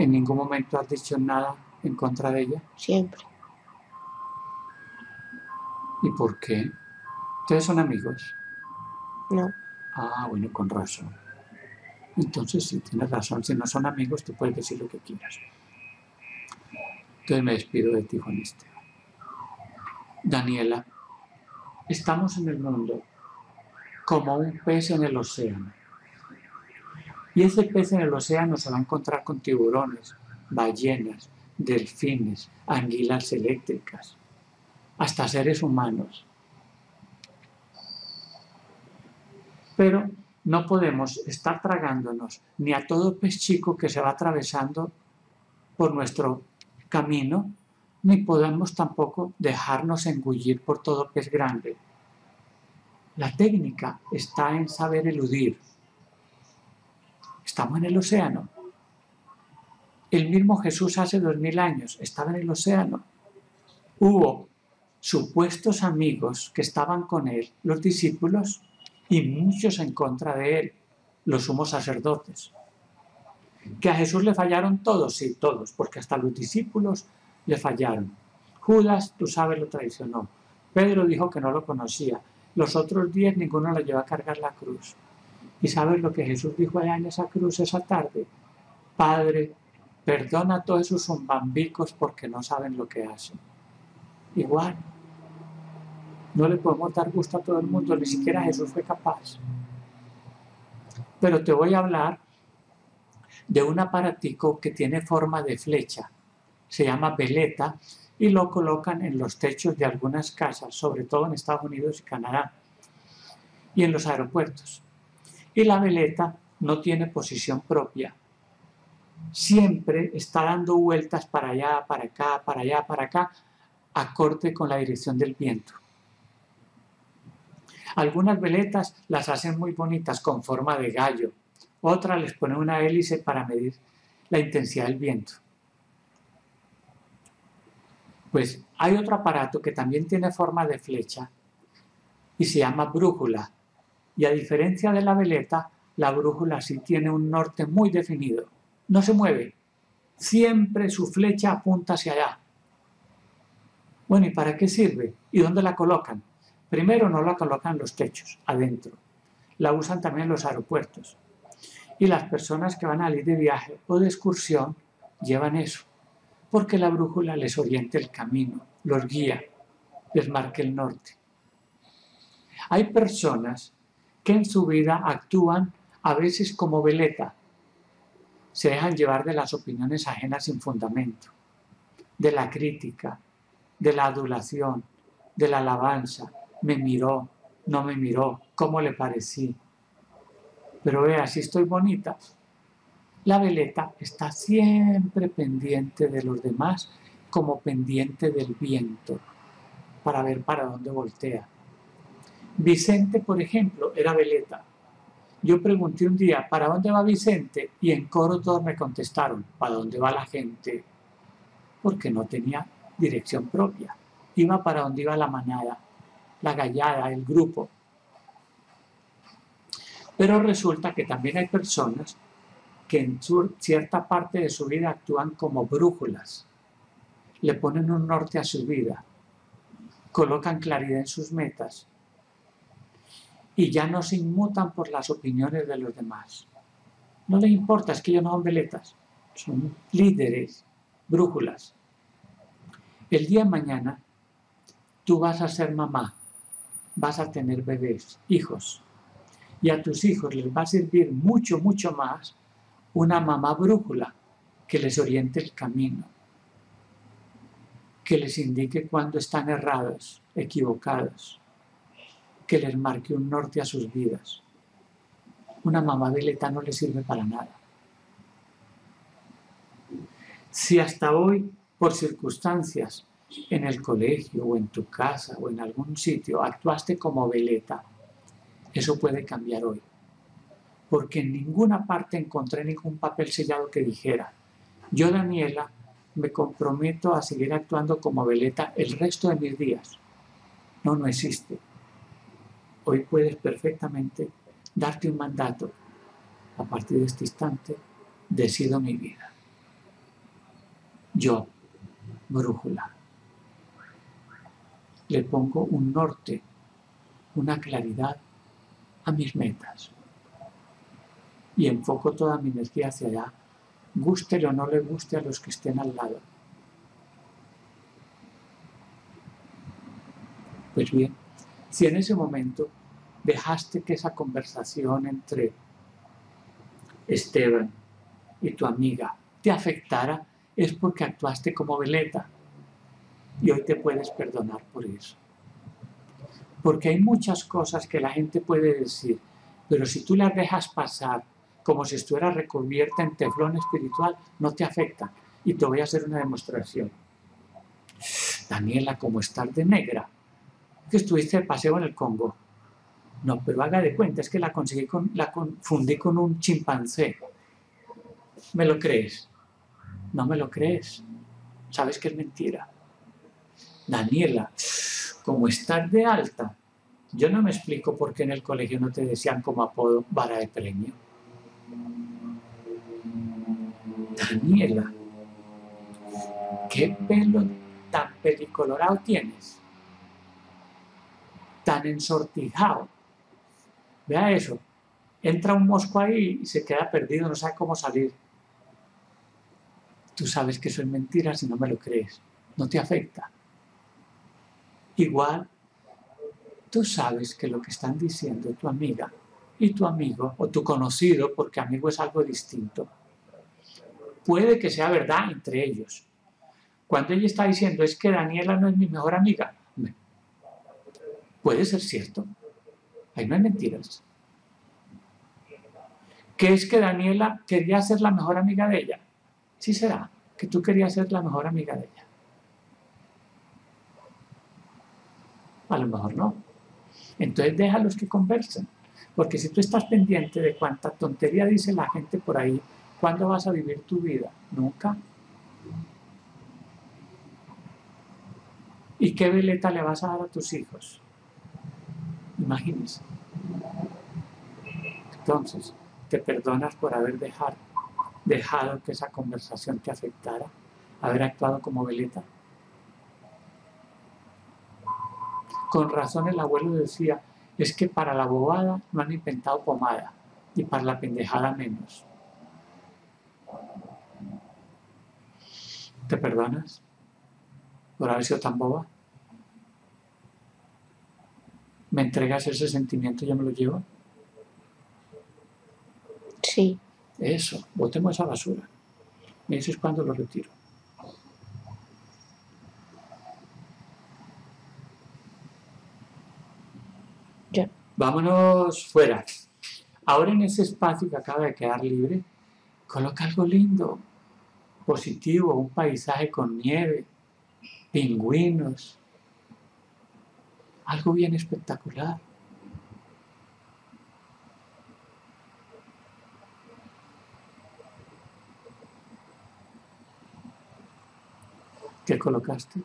¿En ningún momento has dicho nada en contra de ella? Siempre. ¿Y por qué? ¿Ustedes son amigos? No. Ah, bueno, con razón. Entonces sí, tienes razón. Si no son amigos, tú puedes decir lo que quieras. Entonces me despido de ti, Juan Esteban. Daniela, estamos en el mundo como un pez en el océano. Y ese pez en el océano se va a encontrar con tiburones, ballenas, delfines, anguilas eléctricas, hasta seres humanos. Pero no podemos estar tragándonos ni a todo pez chico que se va atravesando por nuestro camino, ni podemos tampoco dejarnos engullir por todo pez grande. La técnica está en saber eludir. Estamos en el océano. El mismo Jesús hace 2000 años estaba en el océano. Hubo supuestos amigos que estaban con él, los discípulos, y muchos en contra de él, los sumos sacerdotes. ¿Que a Jesús le fallaron todos? Sí, todos, porque hasta los discípulos le fallaron. Judas, tú sabes, lo traicionó. Pedro dijo que no lo conocía. Los otros 10 ninguno lo llevó a cargar la cruz. ¿Y sabes lo que Jesús dijo allá en esa cruz esa tarde? Padre, perdona a todos esos zumbambicos porque no saben lo que hacen. Igual. No le podemos dar gusto a todo el mundo, ni siquiera Jesús fue capaz. Pero te voy a hablar de un aparatico que tiene forma de flecha, se llama veleta, y lo colocan en los techos de algunas casas, sobre todo en Estados Unidos y Canadá, y en los aeropuertos. Y la veleta no tiene posición propia. Siempre está dando vueltas para allá, para acá, para allá, para acá, acorde con la dirección del viento. Algunas veletas las hacen muy bonitas con forma de gallo, otras les ponen una hélice para medir la intensidad del viento. Pues hay otro aparato que también tiene forma de flecha y se llama brújula, y a diferencia de la veleta, la brújula sí tiene un norte muy definido, no se mueve, siempre su flecha apunta hacia allá. Bueno, ¿y para qué sirve? ¿Y dónde la colocan? Primero, no la colocan en los techos, adentro. La usan también en los aeropuertos. Y las personas que van a ir de viaje o de excursión llevan eso, porque la brújula les orienta el camino, los guía, les marca el norte. Hay personas que en su vida actúan a veces como veleta, se dejan llevar de las opiniones ajenas sin fundamento, de la crítica, de la adulación, de la alabanza, me miró, no me miró, cómo le parecí. Pero vea, si estoy bonita. La veleta está siempre pendiente de los demás, como pendiente del viento, para ver para dónde voltea. Vicente, por ejemplo, era veleta. Yo pregunté un día, ¿para dónde va Vicente? Y en coro todos me contestaron, ¿para dónde va la gente? Porque no tenía dirección propia. Iba para donde iba la manada, la gallada, el grupo. Pero resulta que también hay personas que en cierta parte de su vida actúan como brújulas, le ponen un norte a su vida, colocan claridad en sus metas y ya no se inmutan por las opiniones de los demás. No les importa, es que ellos no son veletas, son líderes, brújulas. El día de mañana tú vas a ser mamá, vas a tener bebés, hijos, y a tus hijos les va a servir mucho, mucho más una mamá brújula que les oriente el camino, que les indique cuándo están errados, equivocados, que les marque un norte a sus vidas. Una mamá veleta no les sirve para nada. Si hasta hoy, por circunstancias, en el colegio o en tu casa o en algún sitio actuaste como veleta, eso puede cambiar hoy. Porque en ninguna parte encontré ningún papel sellado que dijera, yo, Daniela, me comprometo a seguir actuando como veleta el resto de mis días. No, no existe. Hoy puedes perfectamente darte un mandato. A partir de este instante, decido mi vida. Yo, brújula, le pongo un norte, una claridad a mis metas. Y enfoco toda mi energía hacia allá, guste o no le guste a los que estén al lado. Pues bien, si en ese momento dejaste que esa conversación entre Esteban y tu amiga te afectara, es porque actuaste como veleta. Y hoy te puedes perdonar por eso. Porque hay muchas cosas que la gente puede decir, pero si tú las dejas pasar, como si estuviera recubierta en teflón espiritual, no te afecta. Y te voy a hacer una demostración. Daniela, ¿cómo estás de negra? Que estuviste de paseo en el Congo. No, pero haga de cuenta, es que la confundí con un chimpancé. ¿Me lo crees? No me lo crees. Sabes que es mentira. Daniela, ¿cómo estás de alta? Yo no me explico por qué en el colegio no te decían como apodo vara de premio. Daniela, qué pelo tan pelicolorado tienes, tan ensortijado. Vea eso, entra un mosco ahí y se queda perdido, no sabe cómo salir. Tú sabes que eso es mentira si no me lo crees, no te afecta. Igual, tú sabes que lo que están diciendo tu amiga y tu amigo, o tu conocido, porque amigo es algo distinto, puede que sea verdad entre ellos. Cuando ella está diciendo, es que Daniela no es mi mejor amiga, puede ser cierto. Ahí no hay mentiras. ¿Qué es que Daniela quería ser la mejor amiga de ella? Sí será que tú querías ser la mejor amiga de ella. A lo mejor no. Entonces déjalos que conversen. Porque si tú estás pendiente de cuánta tontería dice la gente por ahí, ¿cuándo vas a vivir tu vida? Nunca. ¿Y qué veleta le vas a dar a tus hijos? Imagínense. Entonces, te perdonas por haber dejado que esa conversación te afectara, haber actuado como veleta. Con razón el abuelo decía, es que para la bobada no han inventado pomada y para la pendejada menos. ¿Te perdonas por haber sido tan boba? ¿Me entregas ese sentimiento y yo me lo llevo? Sí. Eso, botemos esa basura. Me dices cuándo lo retiro. Ya. Vámonos fuera. Ahora en ese espacio que acaba de quedar libre, coloca algo lindo, positivo, un paisaje con nieve, pingüinos, algo bien espectacular. ¿Qué colocaste?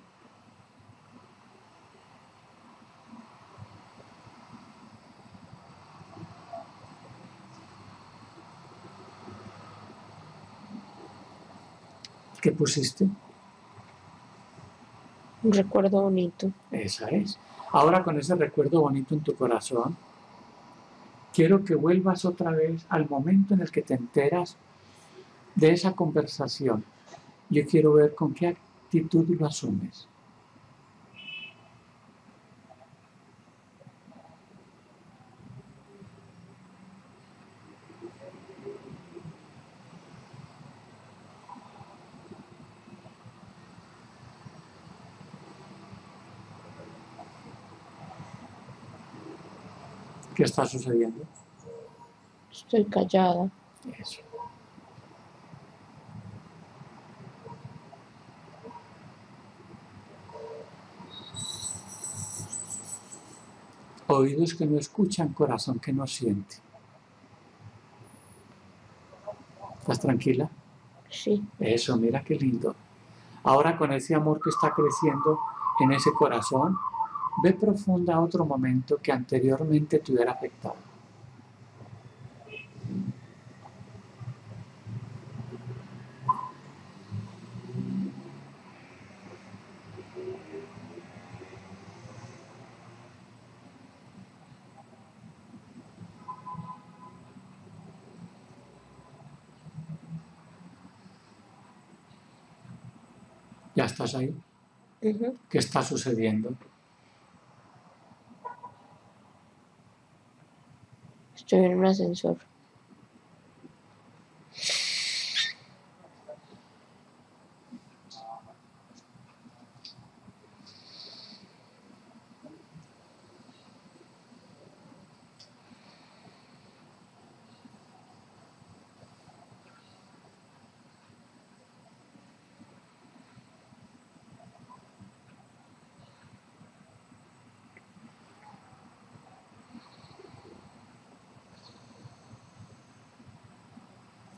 ¿Qué pusiste? Un recuerdo bonito. Esa es. Ahora con ese recuerdo bonito en tu corazón, quiero que vuelvas otra vez al momento en el que te enteras de esa conversación. Yo quiero ver con qué actitud lo asumes. ¿Qué está sucediendo? Estoy callada. Eso. Oídos que no escuchan, corazón que no siente. ¿Estás tranquila? Sí. Eso, mira qué lindo. Ahora con ese amor que está creciendo en ese corazón, ve profunda a otro momento que anteriormente te hubiera afectado. ¿Ya estás ahí? ¿Qué está sucediendo? Estoy en un ascensor.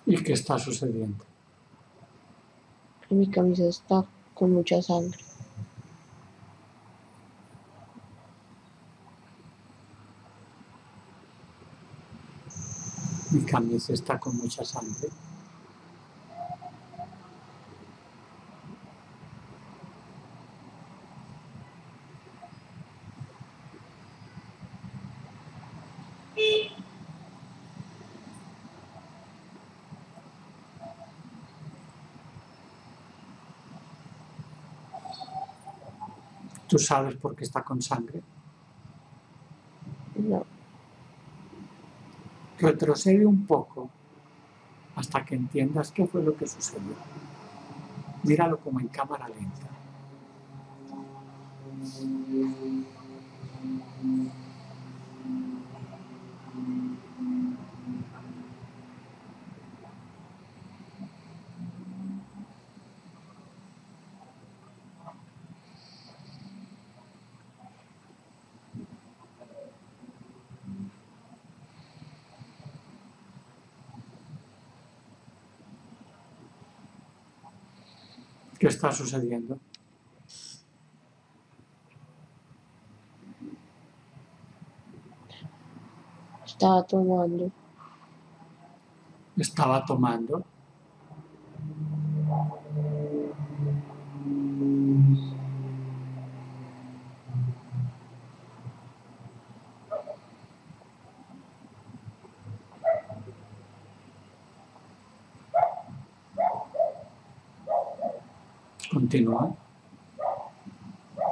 ¿Y qué está sucediendo? Mi camisa está con mucha sangre. Mi camisa está con mucha sangre. ¿Tú sabes por qué está con sangre? No. Retrocede un poco hasta que entiendas qué fue lo que sucedió. Míralo como en cámara lenta. ¿Qué está sucediendo? Estaba tomando. ¿Estaba tomando? Continúa.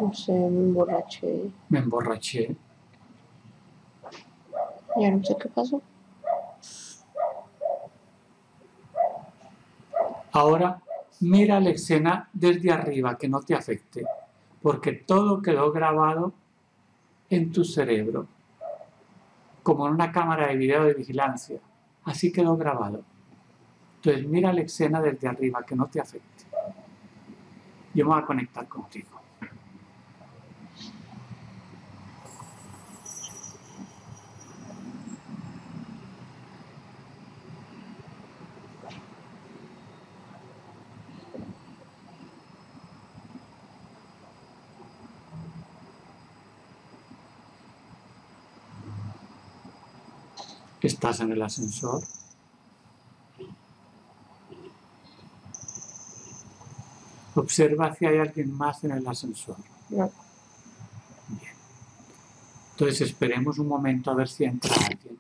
No sé, me emborraché. Me emborraché. Ya no sé qué pasó. Ahora mira la escena desde arriba, que no te afecte, porque todo quedó grabado en tu cerebro, como en una cámara de video de vigilancia. Así quedó grabado. Entonces mira la escena desde arriba, que no te afecte. Yo me voy a conectar contigo. Estás en el ascensor. Observa si hay alguien más en el ascensor. Bien. Entonces esperemos un momento a ver si entra alguien.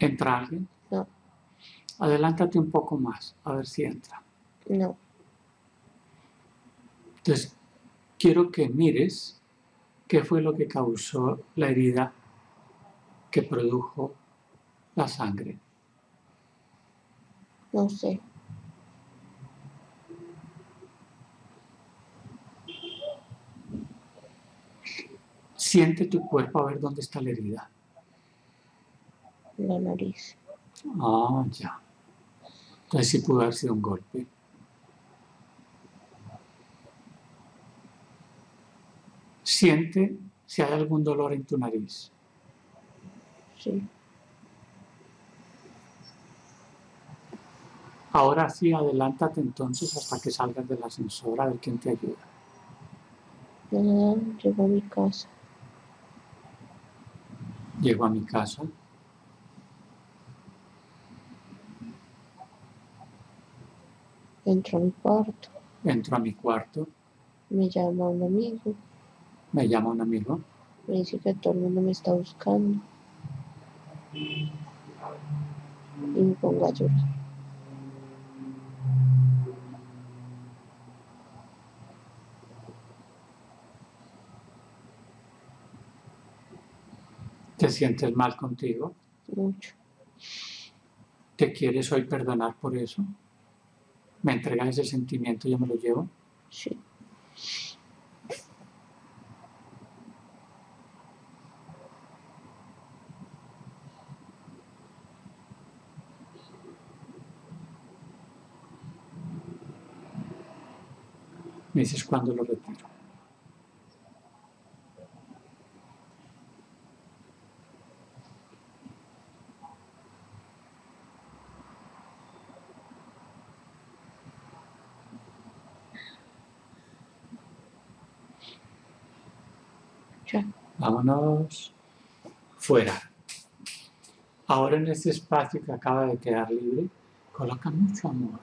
¿Entra alguien? No. Adelántate un poco más, a ver si entra. No. Entonces, quiero que mires qué fue lo que causó la herida que produjo la sangre. No sé. Siente tu cuerpo a ver dónde está la herida. La nariz. Ah, ya. Entonces sí pudo haber sido un golpe. Siente si hay algún dolor en tu nariz. Sí. Ahora sí, adelántate entonces hasta que salgas del ascensor a ver quién te ayuda. No, llegó a mi casa. Llegó a mi casa. Entro a mi cuarto. Entro a mi cuarto. Me llama un amigo. Me llama un amigo. Me dice que todo el mundo me está buscando. Y me pongo a llorar. ¿Te sientes mal contigo? Mucho. ¿Te quieres hoy perdonar por eso? ¿Me entregas ese sentimiento y yo me lo llevo? Sí. Me dices cuándo lo retiro. Vámonos fuera. Ahora en este espacio que acaba de quedar libre, coloca mucho amor.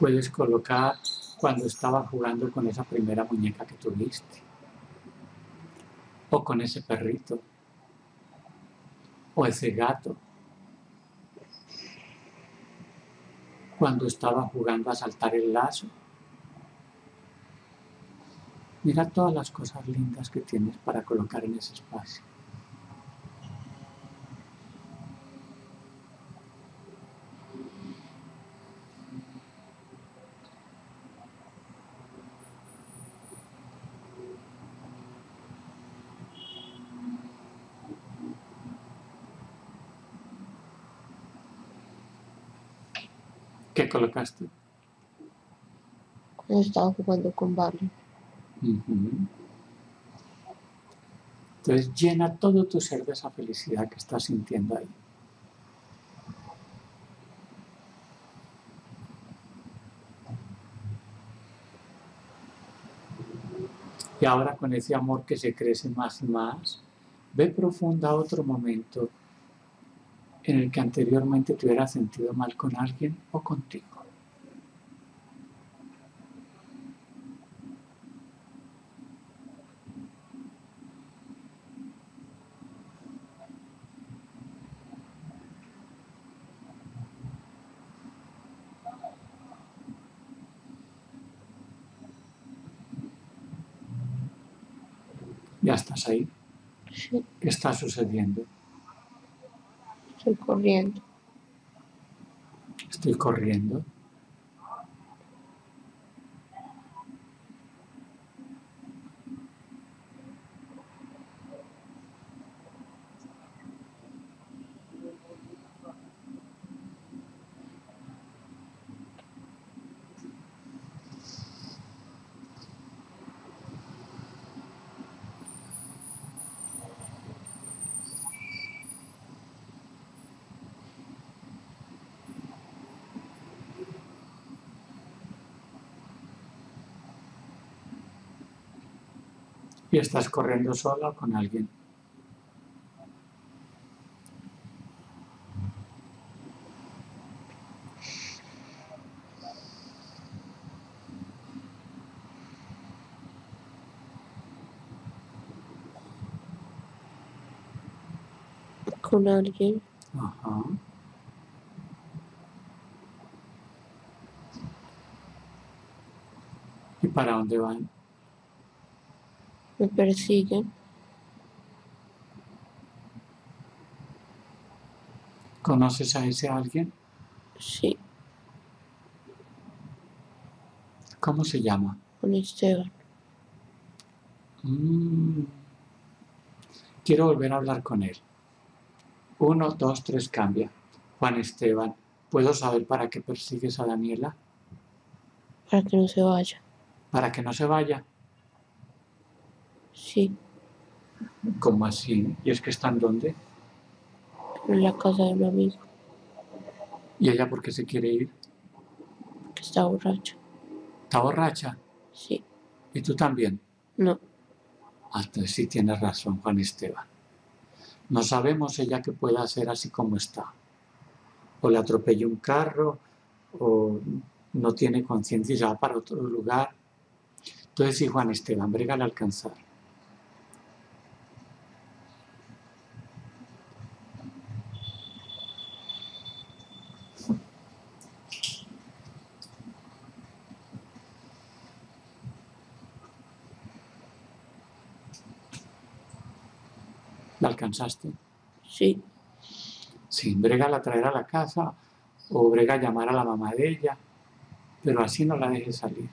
Puedes colocar cuando estaba jugando con esa primera muñeca que tuviste, o con ese perrito, o ese gato. Cuando estaba jugando a saltar el lazo. Mira todas las cosas lindas que tienes para colocar en ese espacio. ¿Qué colocaste? Estaba jugando con Barley. Entonces llena todo tu ser de esa felicidad que estás sintiendo ahí. Y ahora con ese amor que se crece más y más, ve profunda otro momento en el que anteriormente te hubieras sentido mal con alguien o contigo. ¿Ya estás ahí? Sí. ¿Qué está sucediendo? Estoy corriendo. ¿Estoy corriendo? ¿Y estás corriendo sola o con alguien? Con alguien. Ajá. ¿Y para dónde van? Me persiguen. ¿Conoces a ese alguien? Sí. ¿Cómo se llama? Juan Esteban. Quiero volver a hablar con él. 1, 2, 3, cambia. Juan Esteban, ¿puedo saber para qué persigues a Daniela? Para que no se vaya. ¿Para que no se vaya? Sí. ¿Cómo así? ¿Y es que están dónde? En la casa de un amigo. ¿Y ella por qué se quiere ir? Porque está borracha. ¿Está borracha? Sí. ¿Y tú también? No. Entonces sí tienes razón, Juan Esteban. No sabemos ella qué pueda hacer así como está. O le atropella un carro, o no tiene conciencia y se va para otro lugar. Entonces sí, Juan Esteban, brega al alcanzar. ¿La alcanzaste? Sí. Sí, brega la traer a la casa o brega llamar a la mamá de ella, pero así no la dejes salir.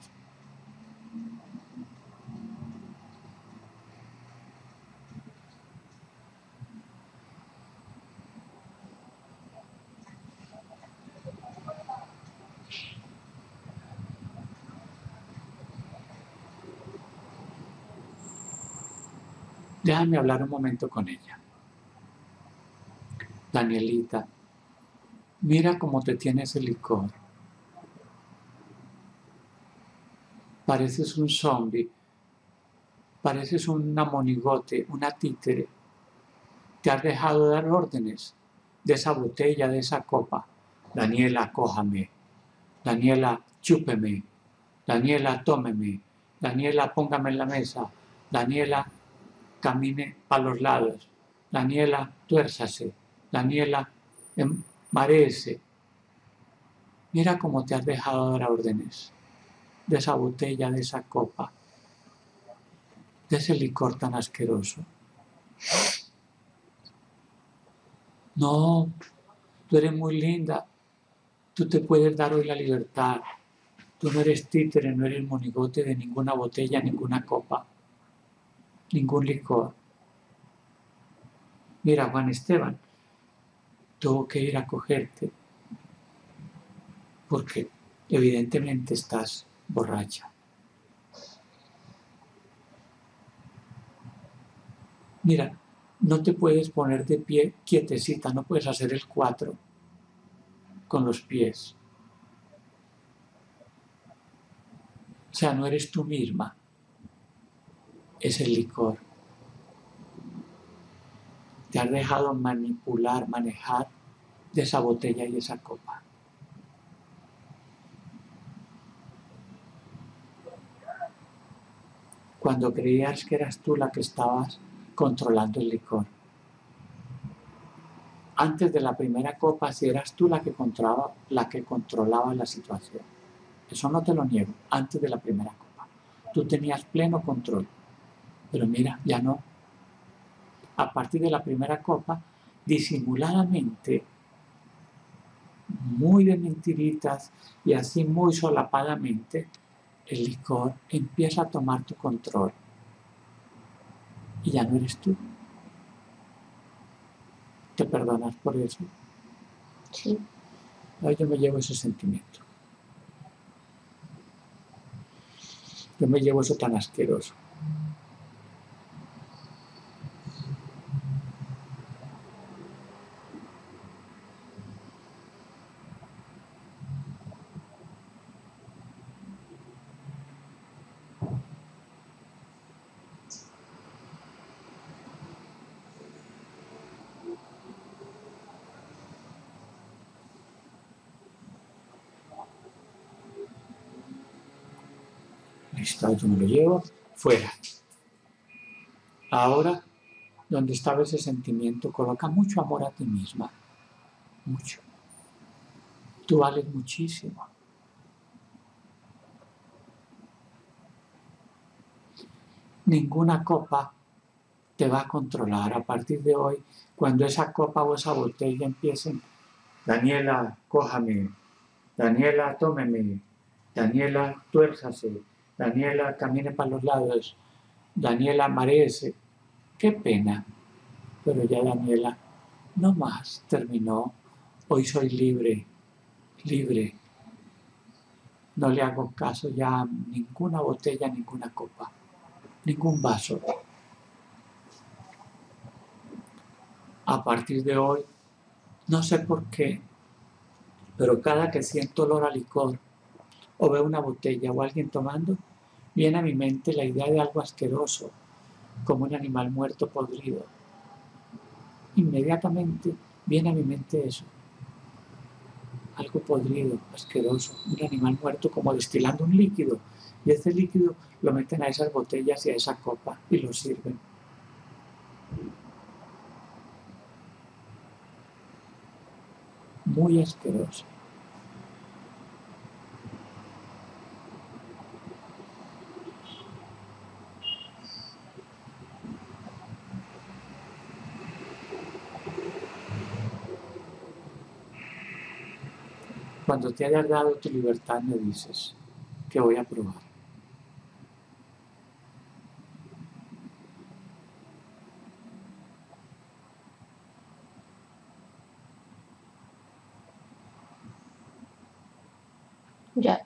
Déjame hablar un momento con ella. Danielita, mira cómo te tiene ese licor. Pareces un zombie, pareces una monigote, una títere. Te has dejado dar órdenes de esa botella, de esa copa. Daniela, cójame. Daniela, chúpeme. Daniela, tómeme. Daniela, póngame en la mesa. Daniela, camine a los lados. Daniela, tuérzase. Daniela, maréese. Mira cómo te has dejado dar órdenes de esa botella, de esa copa, de ese licor tan asqueroso. No, tú eres muy linda. Tú te puedes dar hoy la libertad. Tú no eres títere, no eres monigote de ninguna botella, ninguna copa, ningún licor. Mira, Juan Esteban tuvo que ir a cogerte porque evidentemente estás borracha. Mira, no te puedes poner de pie quietecita, no puedes hacer el 4 con los pies. O sea, no eres tú misma. Es el licor. Te has dejado manipular, manejar de esa botella y esa copa. Cuando creías que eras tú la que estabas controlando el licor. Antes de la primera copa, si eras tú la que controlaba la situación. Eso no te lo niego, antes de la primera copa. Tú tenías pleno control, pero mira, ya no. A partir de la primera copa, disimuladamente, muy de mentiritas y así muy solapadamente, el licor empieza a tomar tu control y ya no eres tú. ¿Te perdonas por eso? Sí. Ay, yo me llevo ese sentimiento. Yo me llevo eso tan asqueroso. Yo me lo llevo fuera. Ahora, donde estaba ese sentimiento, coloca mucho amor a ti misma. Mucho. Tú vales muchísimo. Ninguna copa te va a controlar. A partir de hoy, cuando esa copa o esa botella empiecen, Daniela, cójame. Daniela, tómeme. Daniela, tuérzase. Daniela, camine para los lados. Daniela, mareese. Qué pena. Pero ya Daniela, no más, terminó. Hoy soy libre, libre. No le hago caso ya a ninguna botella, ninguna copa, ningún vaso. A partir de hoy, no sé por qué, pero cada que siento olor a licor, o veo una botella o alguien tomando, viene a mi mente la idea de algo asqueroso, como un animal muerto podrido. Inmediatamente viene a mi mente eso. Algo podrido, asqueroso, un animal muerto como destilando un líquido. Y ese líquido lo meten a esas botellas y a esa copa y lo sirven. Muy asqueroso. Cuando te hayas dado tu libertad me dices que voy a probar. Ya.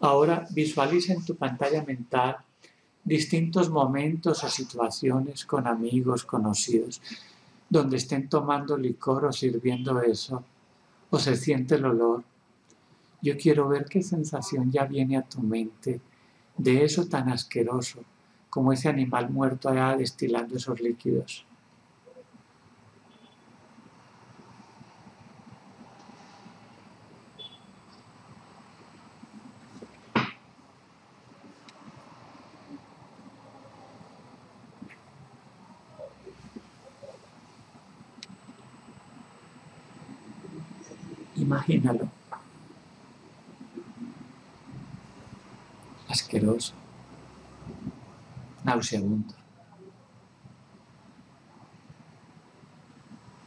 Ahora visualiza en tu pantalla mental distintos momentos o situaciones con amigos, conocidos, donde estén tomando licor o sirviendo eso, o se siente el olor. Yo quiero ver qué sensación ya viene a tu mente de eso tan asqueroso, como ese animal muerto allá destilando esos líquidos. Imagínalo. Asqueroso, nauseabundo,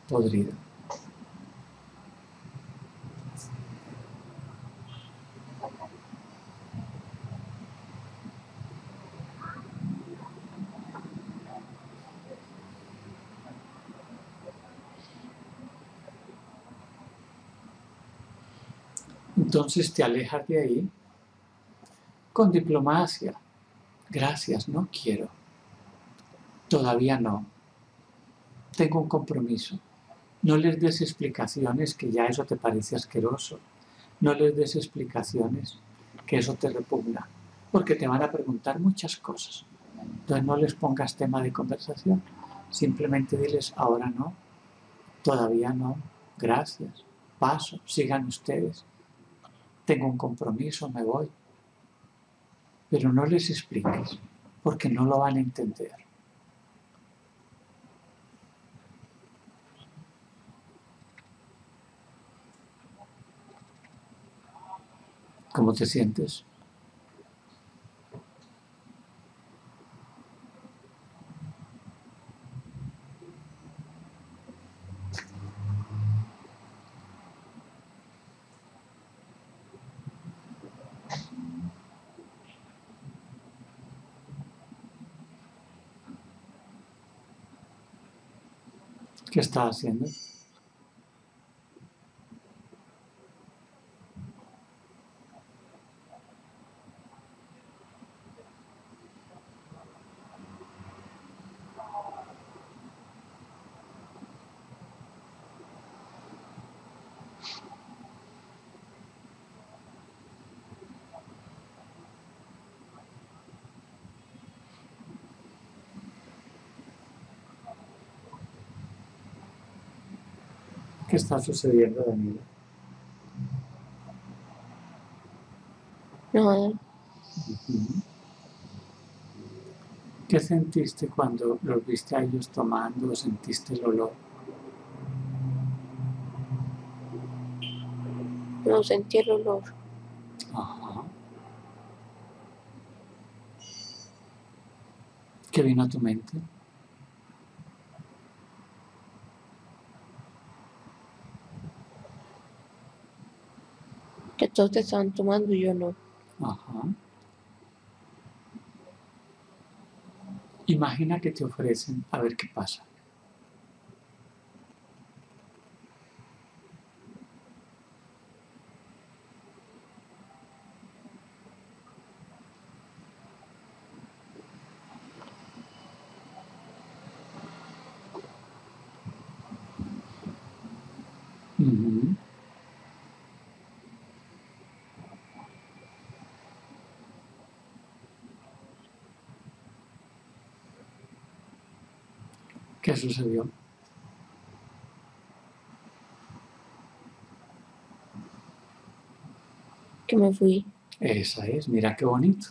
podrido. Entonces te alejas de ahí. Con diplomacia, gracias, no quiero, todavía no, tengo un compromiso, no les des explicaciones que ya eso te parece asqueroso, no les des explicaciones que eso te repugna, porque te van a preguntar muchas cosas, entonces no les pongas tema de conversación, simplemente diles ahora no, todavía no, gracias. paso, sigan ustedes, tengo un compromiso, me voy. Pero no les expliques, porque no lo van a entender. ¿Cómo te sientes? ¿Qué estás haciendo? ¿Qué está sucediendo, Daniela? No. ¿Qué sentiste cuando los viste a ellos tomando? ¿Sentiste el olor? No sentí el olor. Ajá. ¿Qué vino a tu mente? Todos te estaban tomando y yo no. Ajá. Imagina que te ofrecen a ver qué pasa. ¿Qué sucedió? Que me fui. Esa es, mira qué bonito.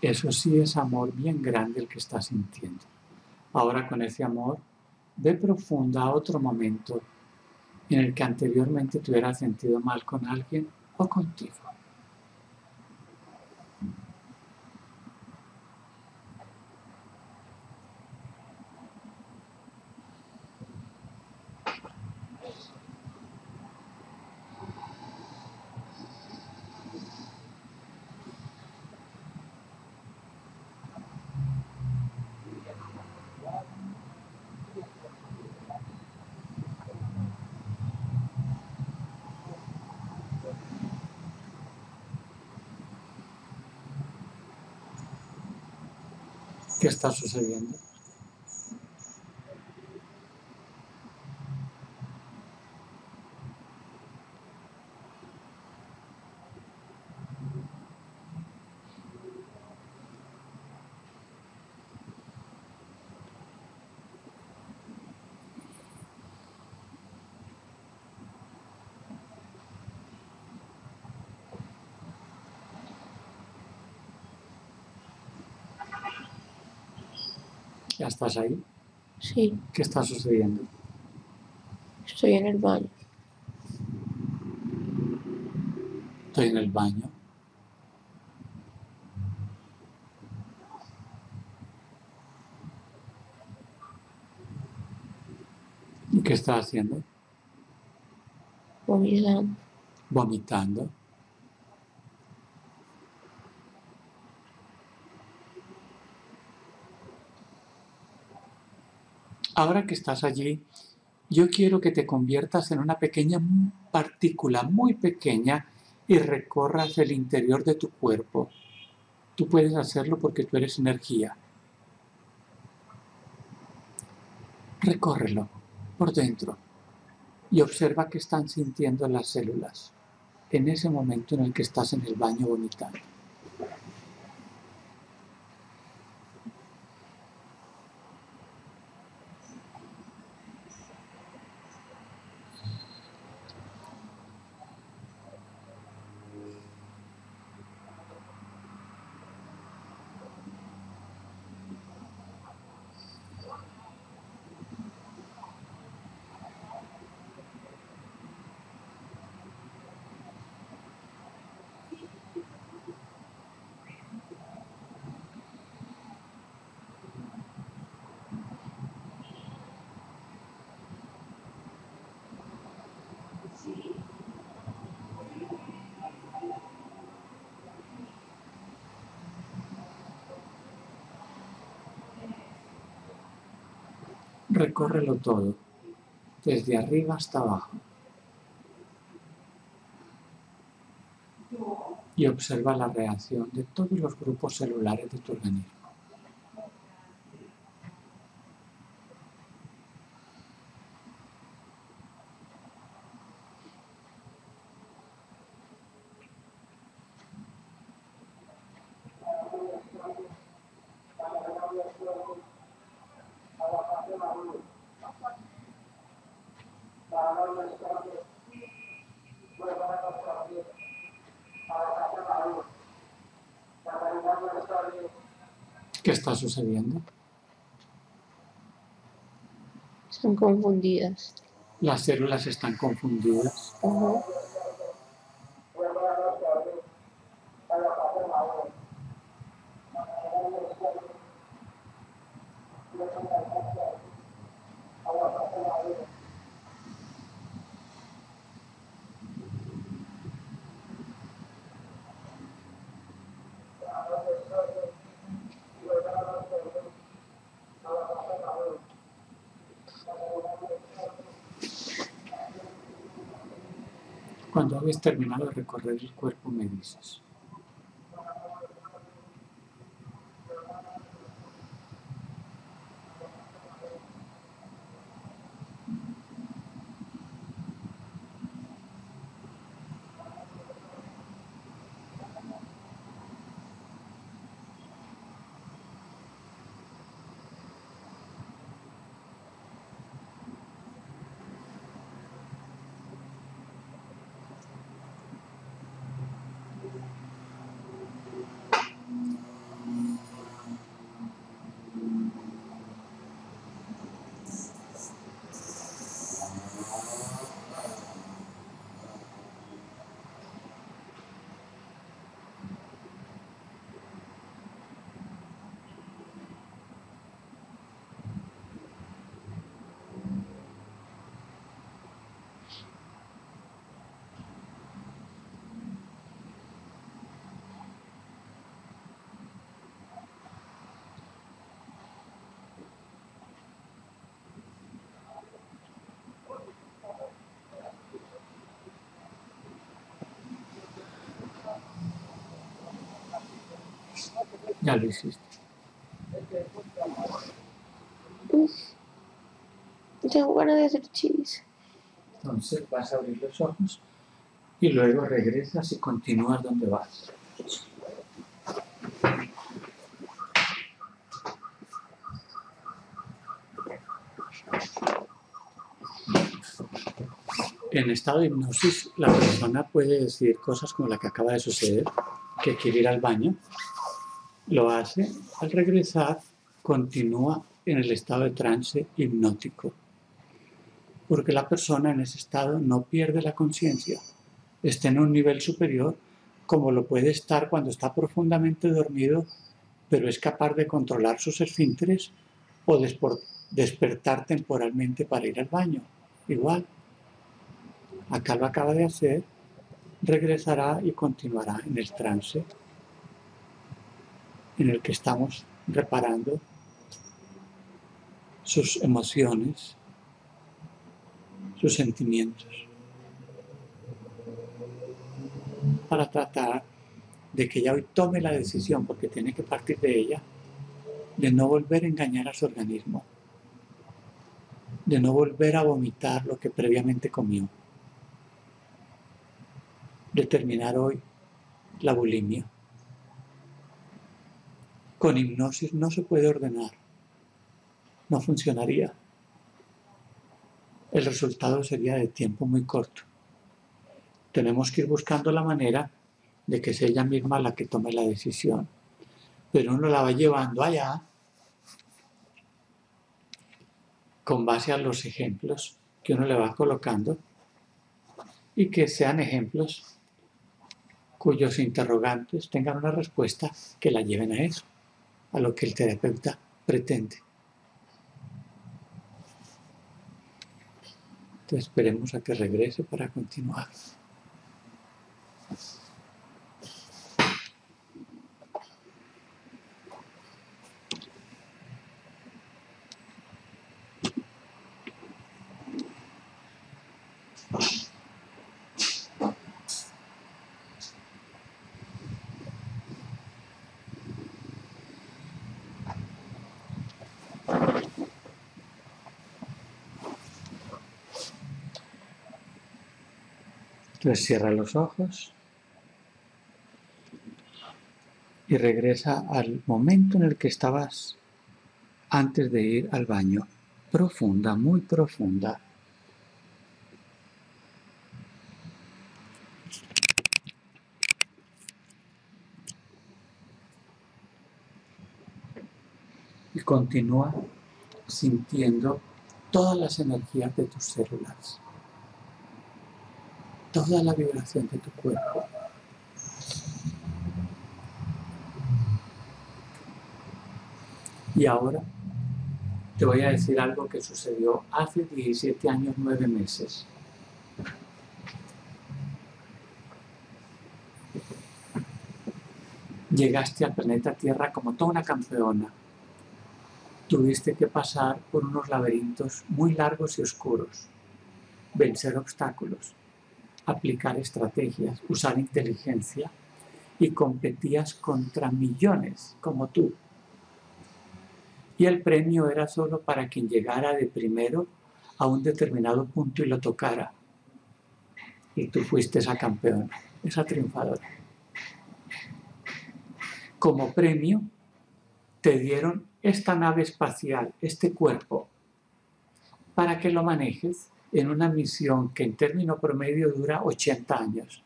Eso sí es amor bien grande el que estás sintiendo. Ahora con ese amor, ve profunda a otro momento en el que anteriormente te hubieras sentido mal con alguien o contigo. ¿Qué está sucediendo? ¿Ya estás ahí? Sí. ¿Qué está sucediendo? Estoy en el baño. Estoy en el baño. ¿Y qué estás haciendo? Vomitando. ¿Vomitando? Ahora que estás allí, yo quiero que te conviertas en una pequeña partícula, muy pequeña, y recorras el interior de tu cuerpo. Tú puedes hacerlo porque tú eres energía. Recórrelo por dentro y observa qué están sintiendo las células en ese momento en el que estás en el baño vomitando. recórrelo todo, desde arriba hasta abajo. Y observa la reacción de todos los grupos celulares de tu organismo. ¿Qué está sucediendo? Están confundidas. Las células están confundidas. Uh-huh. Cuando habéis terminado de recorrer el cuerpo, me dices. Ya lo hiciste. Uf. Tengo ganas de hacer chis. Entonces vas a abrir los ojos y luego regresas y continúas donde vas. En estado de hipnosis la persona puede decir cosas como la que acaba de suceder, que quiere ir al baño. Lo hace, al regresar continúa en el estado de trance hipnótico, porque la persona en ese estado no pierde la conciencia, está en un nivel superior como lo puede estar cuando está profundamente dormido, pero es capaz de controlar sus esfínteres o despertar temporalmente para ir al baño. Igual, acá lo acaba de hacer, regresará y continuará en el trance en el que estamos reparando sus emociones, sus sentimientos, para tratar de que ella hoy tome la decisión, porque tiene que partir de ella, de no volver a engañar a su organismo, de no volver a vomitar lo que previamente comió, de terminar hoy la bulimia. Con hipnosis no se puede ordenar, no funcionaría. El resultado sería de tiempo muy corto. Tenemos que ir buscando la manera de que sea ella misma la que tome la decisión. Pero uno la va llevando allá con base a los ejemplos que uno le va colocando y que sean ejemplos cuyos interrogantes tengan una respuesta que la lleven a eso, a lo que el terapeuta pretende. Entonces esperemos a que regrese para continuar. Entonces cierra los ojos y regresa al momento en el que estabas antes de ir al baño. Profunda, muy profunda. Y continúa sintiendo todas las energías de tus células, toda la vibración de tu cuerpo. Y ahora te voy a decir algo que sucedió hace 17 años, 9 meses. Llegaste al planeta Tierra como toda una campeona. Tuviste que pasar por unos laberintos muy largos y oscuros, vencer obstáculos, aplicar estrategias, usar inteligencia, y competías contra millones como tú. Y el premio era solo para quien llegara de primero a un determinado punto y lo tocara. Y tú fuiste esa campeona, esa triunfadora. Como premio te dieron esta nave espacial, este cuerpo, para que lo manejes en una misión que en término promedio dura 80 años.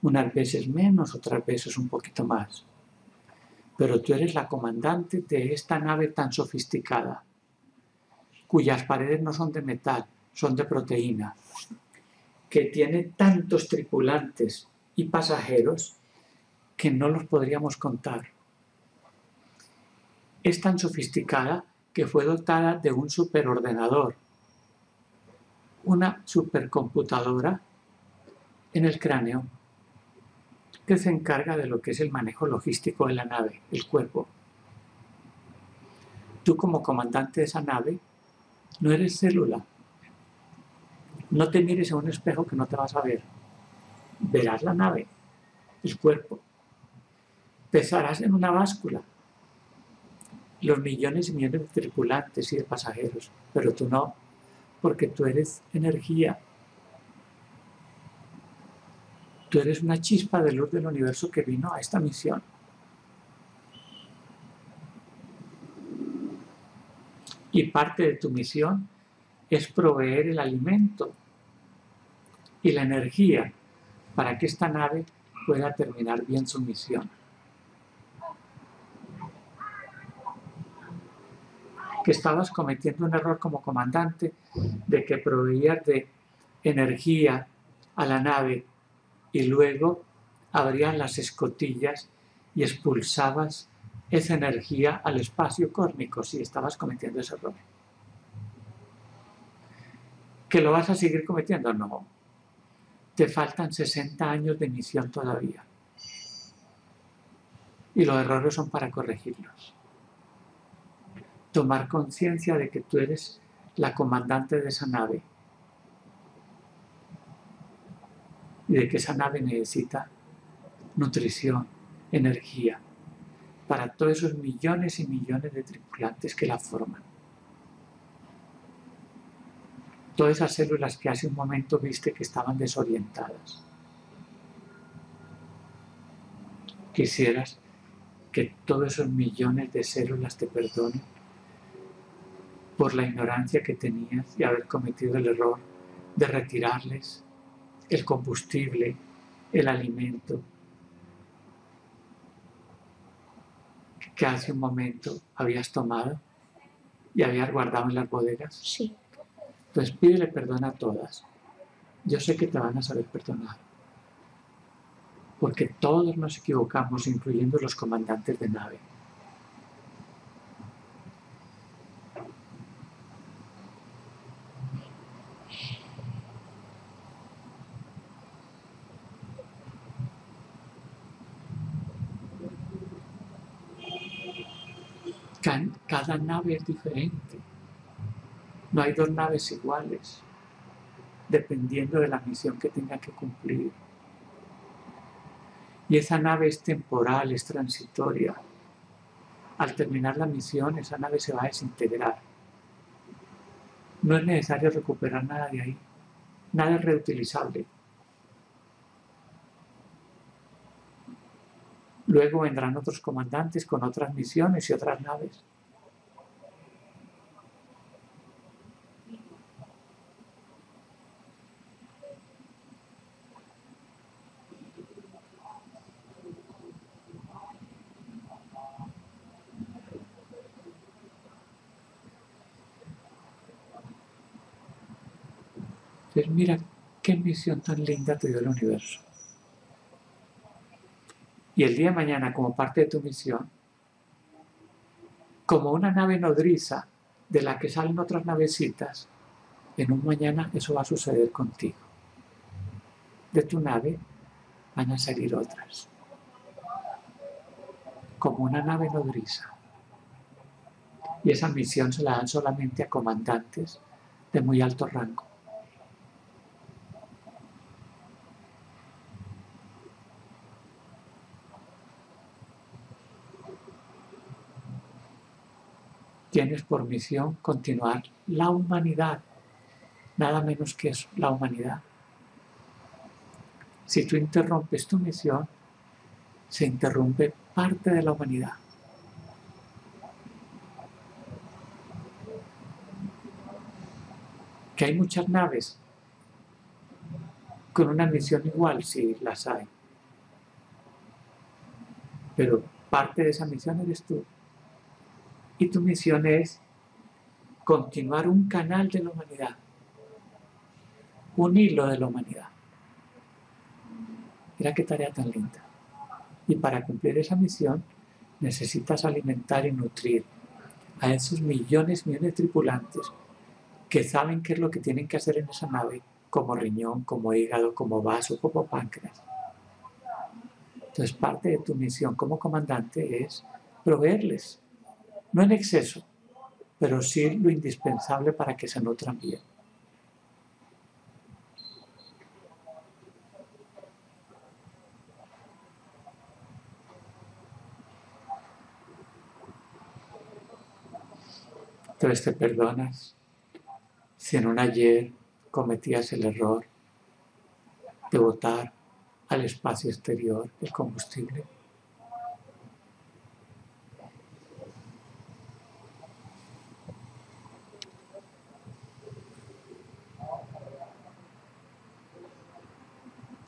Unas veces menos, otras veces un poquito más. Pero tú eres la comandante de esta nave tan sofisticada, cuyas paredes no son de metal, son de proteína, que tiene tantos tripulantes y pasajeros que no los podríamos contar. Es tan sofisticada que fue dotada de un superordenador, una supercomputadora en el cráneo, que se encarga de lo que es el manejo logístico de la nave, el cuerpo. Tú, como comandante de esa nave, no eres célula. No te mires en un espejo que no te vas a ver. Verás la nave, el cuerpo. Pesarás en una báscula los millones y millones de tripulantes y de pasajeros, pero tú no, porque tú eres energía. Tú eres una chispa de luz del universo que vino a esta misión. Y parte de tu misión es proveer el alimento y la energía para que esta nave pueda terminar bien su misión. Que estabas cometiendo un error como comandante de que proveías de energía a la nave y luego abrías las escotillas y expulsabas esa energía al espacio cósmico. Si estabas cometiendo ese error. ¿Que lo vas a seguir cometiendo? No. Te faltan 60 años de misión todavía. Y los errores son para corregirlos. Tomar conciencia de que tú eres la comandante de esa nave y de que esa nave necesita nutrición, energía, para todos esos millones y millones de tripulantes que la forman. Todas esas células que hace un momento viste que estaban desorientadas. Quisieras que todos esos millones de células te perdonen por la ignorancia que tenías y haber cometido el error de retirarles el combustible, el alimento que hace un momento habías tomado y habías guardado en las bodegas. Sí. Entonces pídele perdón a todas. Yo sé que te van a saber perdonar, porque todos nos equivocamos, incluyendo los comandantes de nave. Cada nave es diferente, no hay dos naves iguales, dependiendo de la misión que tenga que cumplir. Y esa nave es temporal, es transitoria. Al terminar la misión, esa nave se va a desintegrar. No es necesario recuperar nada de ahí, nada es reutilizable. Luego vendrán otros comandantes con otras misiones y otras naves. Entonces mira qué misión tan linda te dio el universo. Y el día de mañana, como parte de tu misión, como una nave nodriza de la que salen otras navecitas, en un mañana eso va a suceder contigo. De tu nave van a salir otras. Como una nave nodriza. Y esa misión se la dan solamente a comandantes de muy alto rango. Tienes por misión continuar la humanidad, nada menos que eso, la humanidad. Si tú interrumpes tu misión, se interrumpe parte de la humanidad. Que hay muchas naves con una misión igual, sí las hay. Pero parte de esa misión eres tú. Y tu misión es continuar un canal de la humanidad, un hilo de la humanidad. Mira qué tarea tan linda. Y para cumplir esa misión necesitas alimentar y nutrir a esos millones de tripulantes que saben qué es lo que tienen que hacer en esa nave, como riñón, como hígado, como vaso, como páncreas. Entonces parte de tu misión como comandante es proveerles. No en exceso, pero sí lo indispensable para que se nutran bien. Entonces te perdonas si en un ayer cometías el error de botar al espacio exterior el combustible.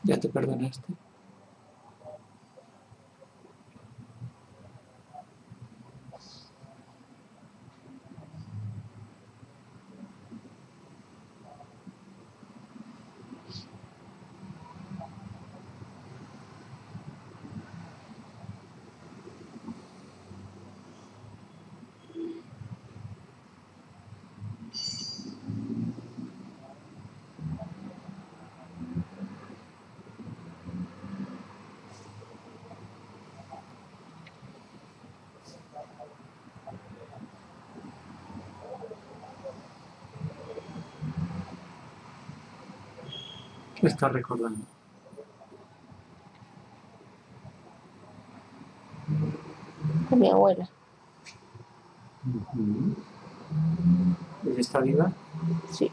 ¿Ya te perdonaste? Lo estás recordando. A mi abuela. ¿Ella está viva? Sí.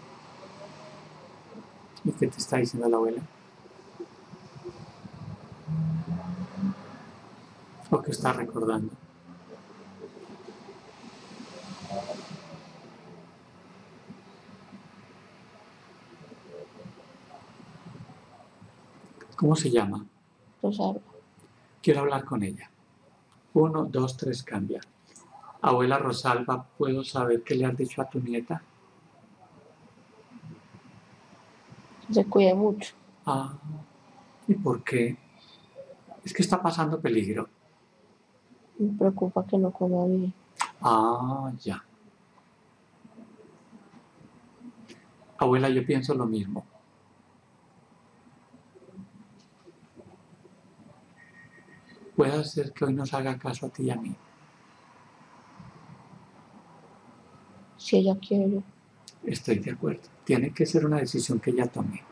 ¿Y qué te está diciendo la abuela? ¿O qué estás recordando? ¿Cómo se llama? Rosalba. Quiero hablar con ella. 1, 2, 3, cambia. Abuela Rosalba, ¿puedo saber qué le has dicho a tu nieta? Se cuida mucho. Ah, ¿y por qué? Es que está pasando peligro. Me preocupa que no coma bien. Ah, ya. Abuela, yo pienso lo mismo. Puede hacer que hoy nos haga caso a ti y a mí. Si ella quiere. Estoy de acuerdo. Tiene que ser una decisión que ella tome.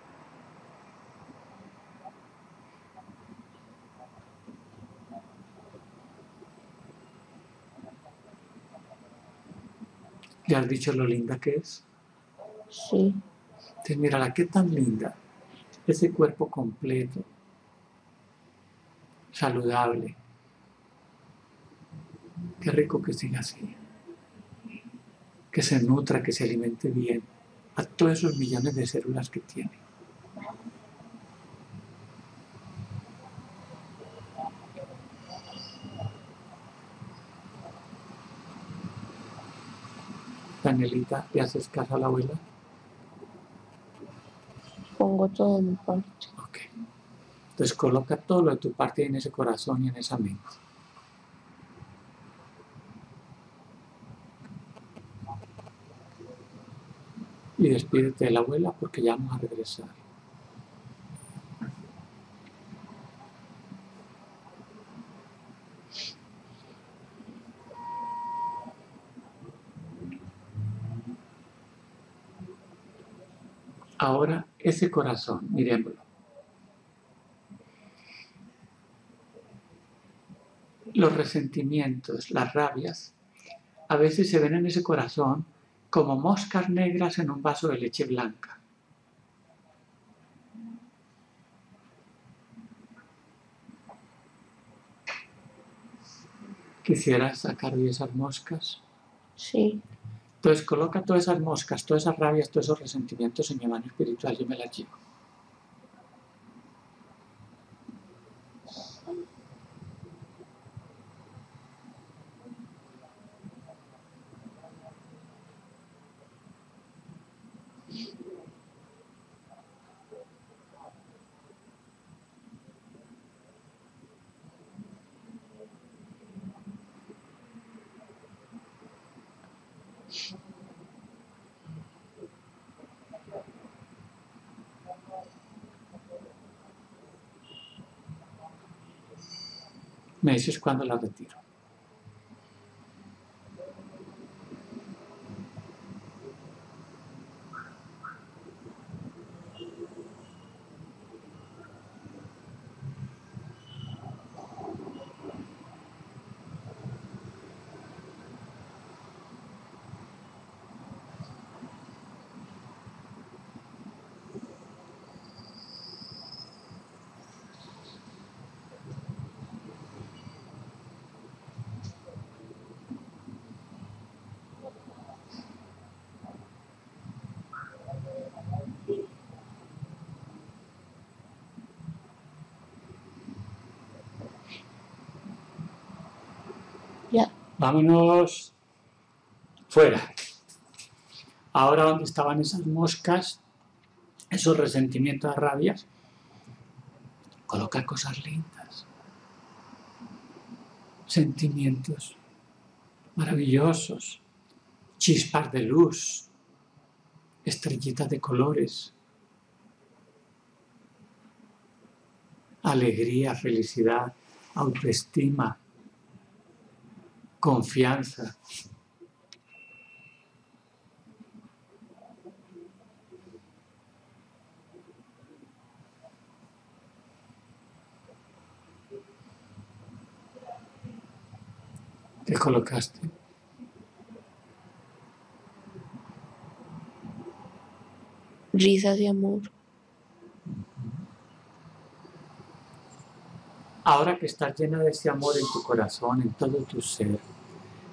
¿Le has dicho lo linda que es? Sí. Entonces, mírala, qué tan linda. Ese cuerpo completo. Saludable, Qué rico que siga así, que se nutra, que se alimente bien a todos esos millones de células que tiene. Danielita, ¿le haces caso a la abuela? Pongo todo de mi parte. Ok. Entonces coloca todo lo de tu parte en ese corazón y en esa mente. Y despídete de la abuela porque ya vamos a regresar. Ahora ese corazón, miremoslo. Los resentimientos, las rabias, a veces se ven en ese corazón como moscas negras en un vaso de leche blanca. ¿Quisieras sacar hoy esas moscas? Sí. Entonces coloca todas esas moscas, todas esas rabias, todos esos resentimientos en mi mano espiritual, yo me las llevo. Me dices cuando la retiro. Vámonos fuera. Ahora donde estaban esas moscas, esos resentimientos, rabias, coloca cosas lindas, sentimientos maravillosos, chispas de luz, estrellitas de colores, alegría, felicidad, autoestima, confianza. ¿Te colocaste? Risas y amor. Ahora que estás llena de ese amor en tu corazón, en todo tu ser,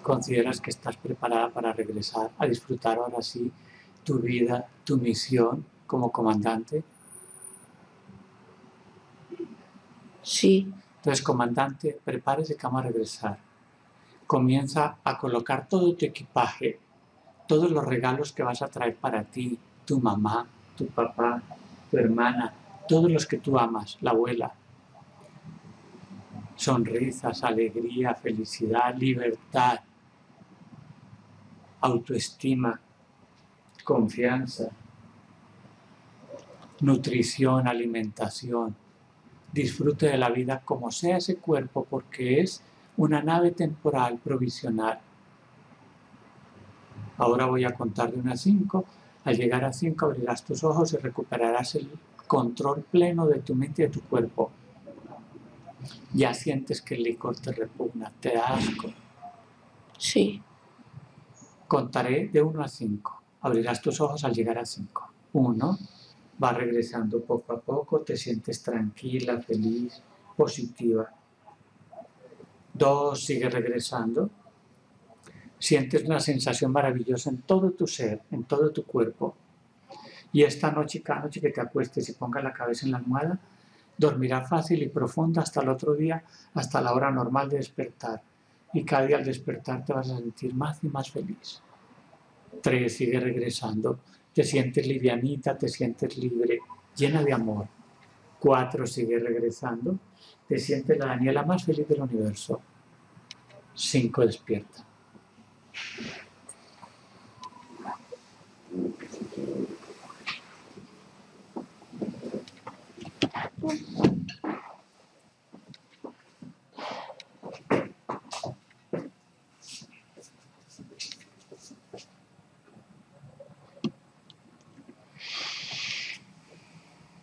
¿consideras que estás preparada para regresar a disfrutar ahora sí tu vida, tu misión como comandante? Sí. Entonces, comandante, prepárese que vamos a regresar. Comienza a colocar todo tu equipaje, todos los regalos que vas a traer para ti, tu mamá, tu papá, tu hermana, todos los que tú amas, la abuela. Sonrisas, alegría, felicidad, libertad, autoestima, confianza, nutrición, alimentación. Disfrute de la vida como sea ese cuerpo porque es una nave temporal provisional. Ahora voy a contar de 1 a 5. Al llegar a 5 abrirás tus ojos y recuperarás el control pleno de tu mente y de tu cuerpo. Ya sientes que el licor te repugna, te da asco. Sí. Contaré de 1 a 5. Abrirás tus ojos al llegar a 5. 1. Vas regresando poco a poco, te sientes tranquila, feliz, positiva. 2, sigue regresando. Sientes una sensación maravillosa en todo tu ser, en todo tu cuerpo. Y esta noche, cada noche que te acuestes y pongas la cabeza en la almohada, dormirá fácil y profunda hasta el otro día, hasta la hora normal de despertar. Y cada día al despertar te vas a sentir más y más feliz. 3, sigue regresando. Te sientes livianita, te sientes libre, llena de amor. 4, sigue regresando. Te sientes la Daniela más feliz del universo. 5, despierta.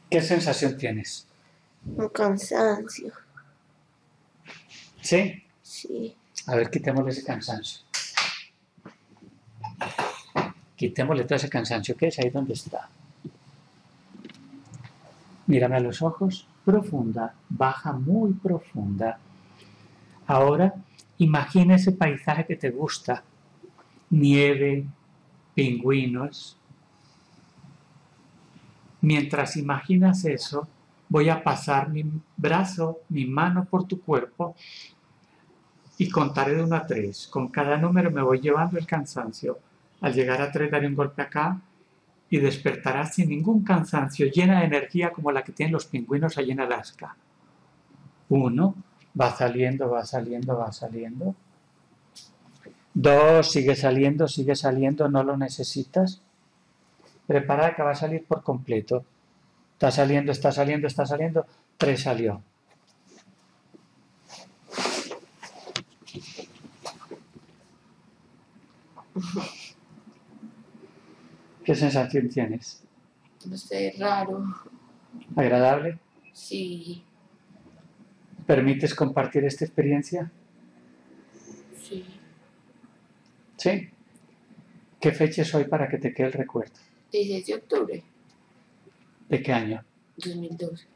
¿Qué sensación tienes? Un cansancio. ¿Sí? Sí. A ver, quitémosle ese cansancio. Quitémosle todo ese cansancio. ¿Qué es ahí donde está? Mírame a los ojos. Profunda. Baja muy profunda. Ahora, imagina ese paisaje que te gusta. Nieve, pingüinos. Mientras imaginas eso, voy a pasar mi brazo, mi mano por tu cuerpo y contaré de 1 a 3. Con cada número me voy llevando el cansancio. Al llegar a 3 daré un golpe acá y despertarás sin ningún cansancio, llena de energía como la que tienen los pingüinos allí en Alaska. 1, va saliendo, va saliendo, va saliendo. 2, sigue saliendo, no lo necesitas. Preparada que va a salir por completo. Está saliendo, está saliendo, está saliendo. 3 salió. ¿Qué sensación tienes? No sé, raro. ¿Agradable? Sí. ¿Permites compartir esta experiencia? Sí. ¿Sí? ¿Qué fecha es hoy para que te quede el recuerdo? 16 de octubre. ¿De qué año? 2012.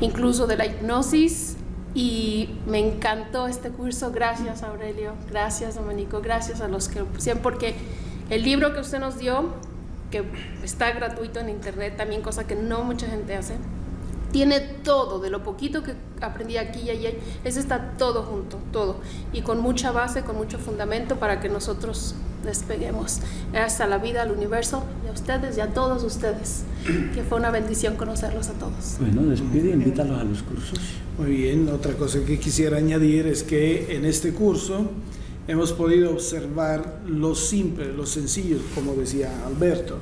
Incluso de la hipnosis, y me encantó este curso. Gracias, Aurelio. Gracias, Domenico. Gracias a los que pusieron, porque el libro que usted nos dio, que está gratuito en internet también, cosa que no mucha gente hace, tiene todo, de lo poquito que aprendí aquí y ayer, eso está todo junto, todo, y con mucha base, con mucho fundamento para que nosotros despeguemos. Gracias a la vida, al universo y a ustedes y a todos ustedes, que fue una bendición conocerlos a todos. Bueno, despide, invítalos a los cursos. Muy bien, otra cosa que quisiera añadir es que en este curso hemos podido observar los simples, los sencillos, como decía Alberto,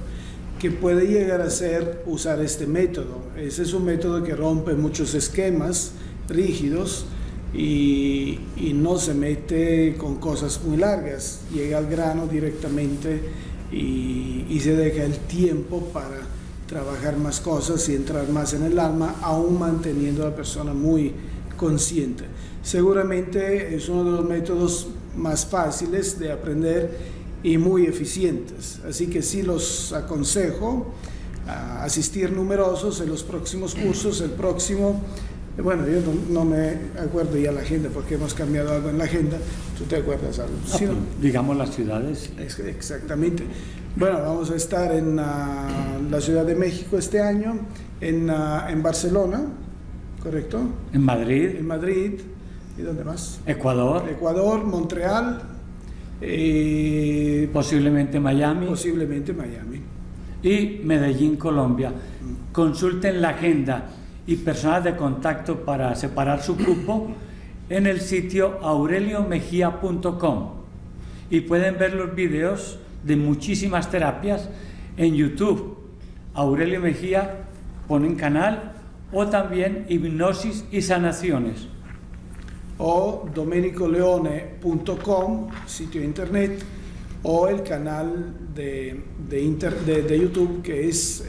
que puede llegar a ser usar este método. Ese es un método que rompe muchos esquemas rígidos y no se mete con cosas muy largas, llega al grano directamente y se deja el tiempo para trabajar más cosas y entrar más en el alma, aún manteniendo a la persona muy consciente. Seguramente es uno de los métodos más fáciles de aprender y muy eficientes, así que sí los aconsejo a asistir numerosos en los próximos cursos. El próximo, bueno, yo no me acuerdo ya la agenda porque hemos cambiado algo en la agenda. ¿Tú te acuerdas algo? ¿Sí, no? Digamos las ciudades. Exactamente. Bueno, vamos a estar en la Ciudad de México este año, en Barcelona, ¿correcto? En Madrid. En Madrid. ¿Y dónde más? Ecuador. Ecuador, Montreal. Posiblemente Miami. Posiblemente Miami. Y Medellín, Colombia. Consulten la agenda y personas de contacto para separar su cupo en el sitio aureliomejía.com, y pueden ver los videos de muchísimas terapias en YouTube. Aurelio Mejía, ponen canal, o también hipnosis y sanaciones, o domenicoleone.com, sitio internet, o el canal de YouTube, que es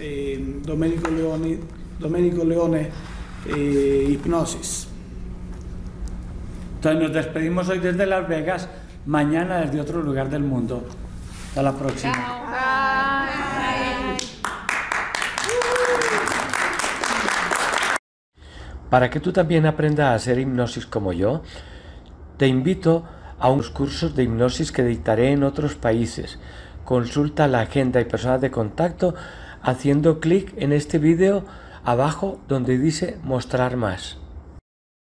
Domenico Leone Hipnosis. Entonces nos despedimos hoy desde Las Vegas, mañana desde otro lugar del mundo. Hasta la próxima. Bye. Bye. Para que tú también aprendas a hacer hipnosis como yo, te invito a unos cursos de hipnosis que dictaré en otros países. Consulta la agenda y personas de contacto haciendo clic en este vídeo abajo donde dice mostrar más.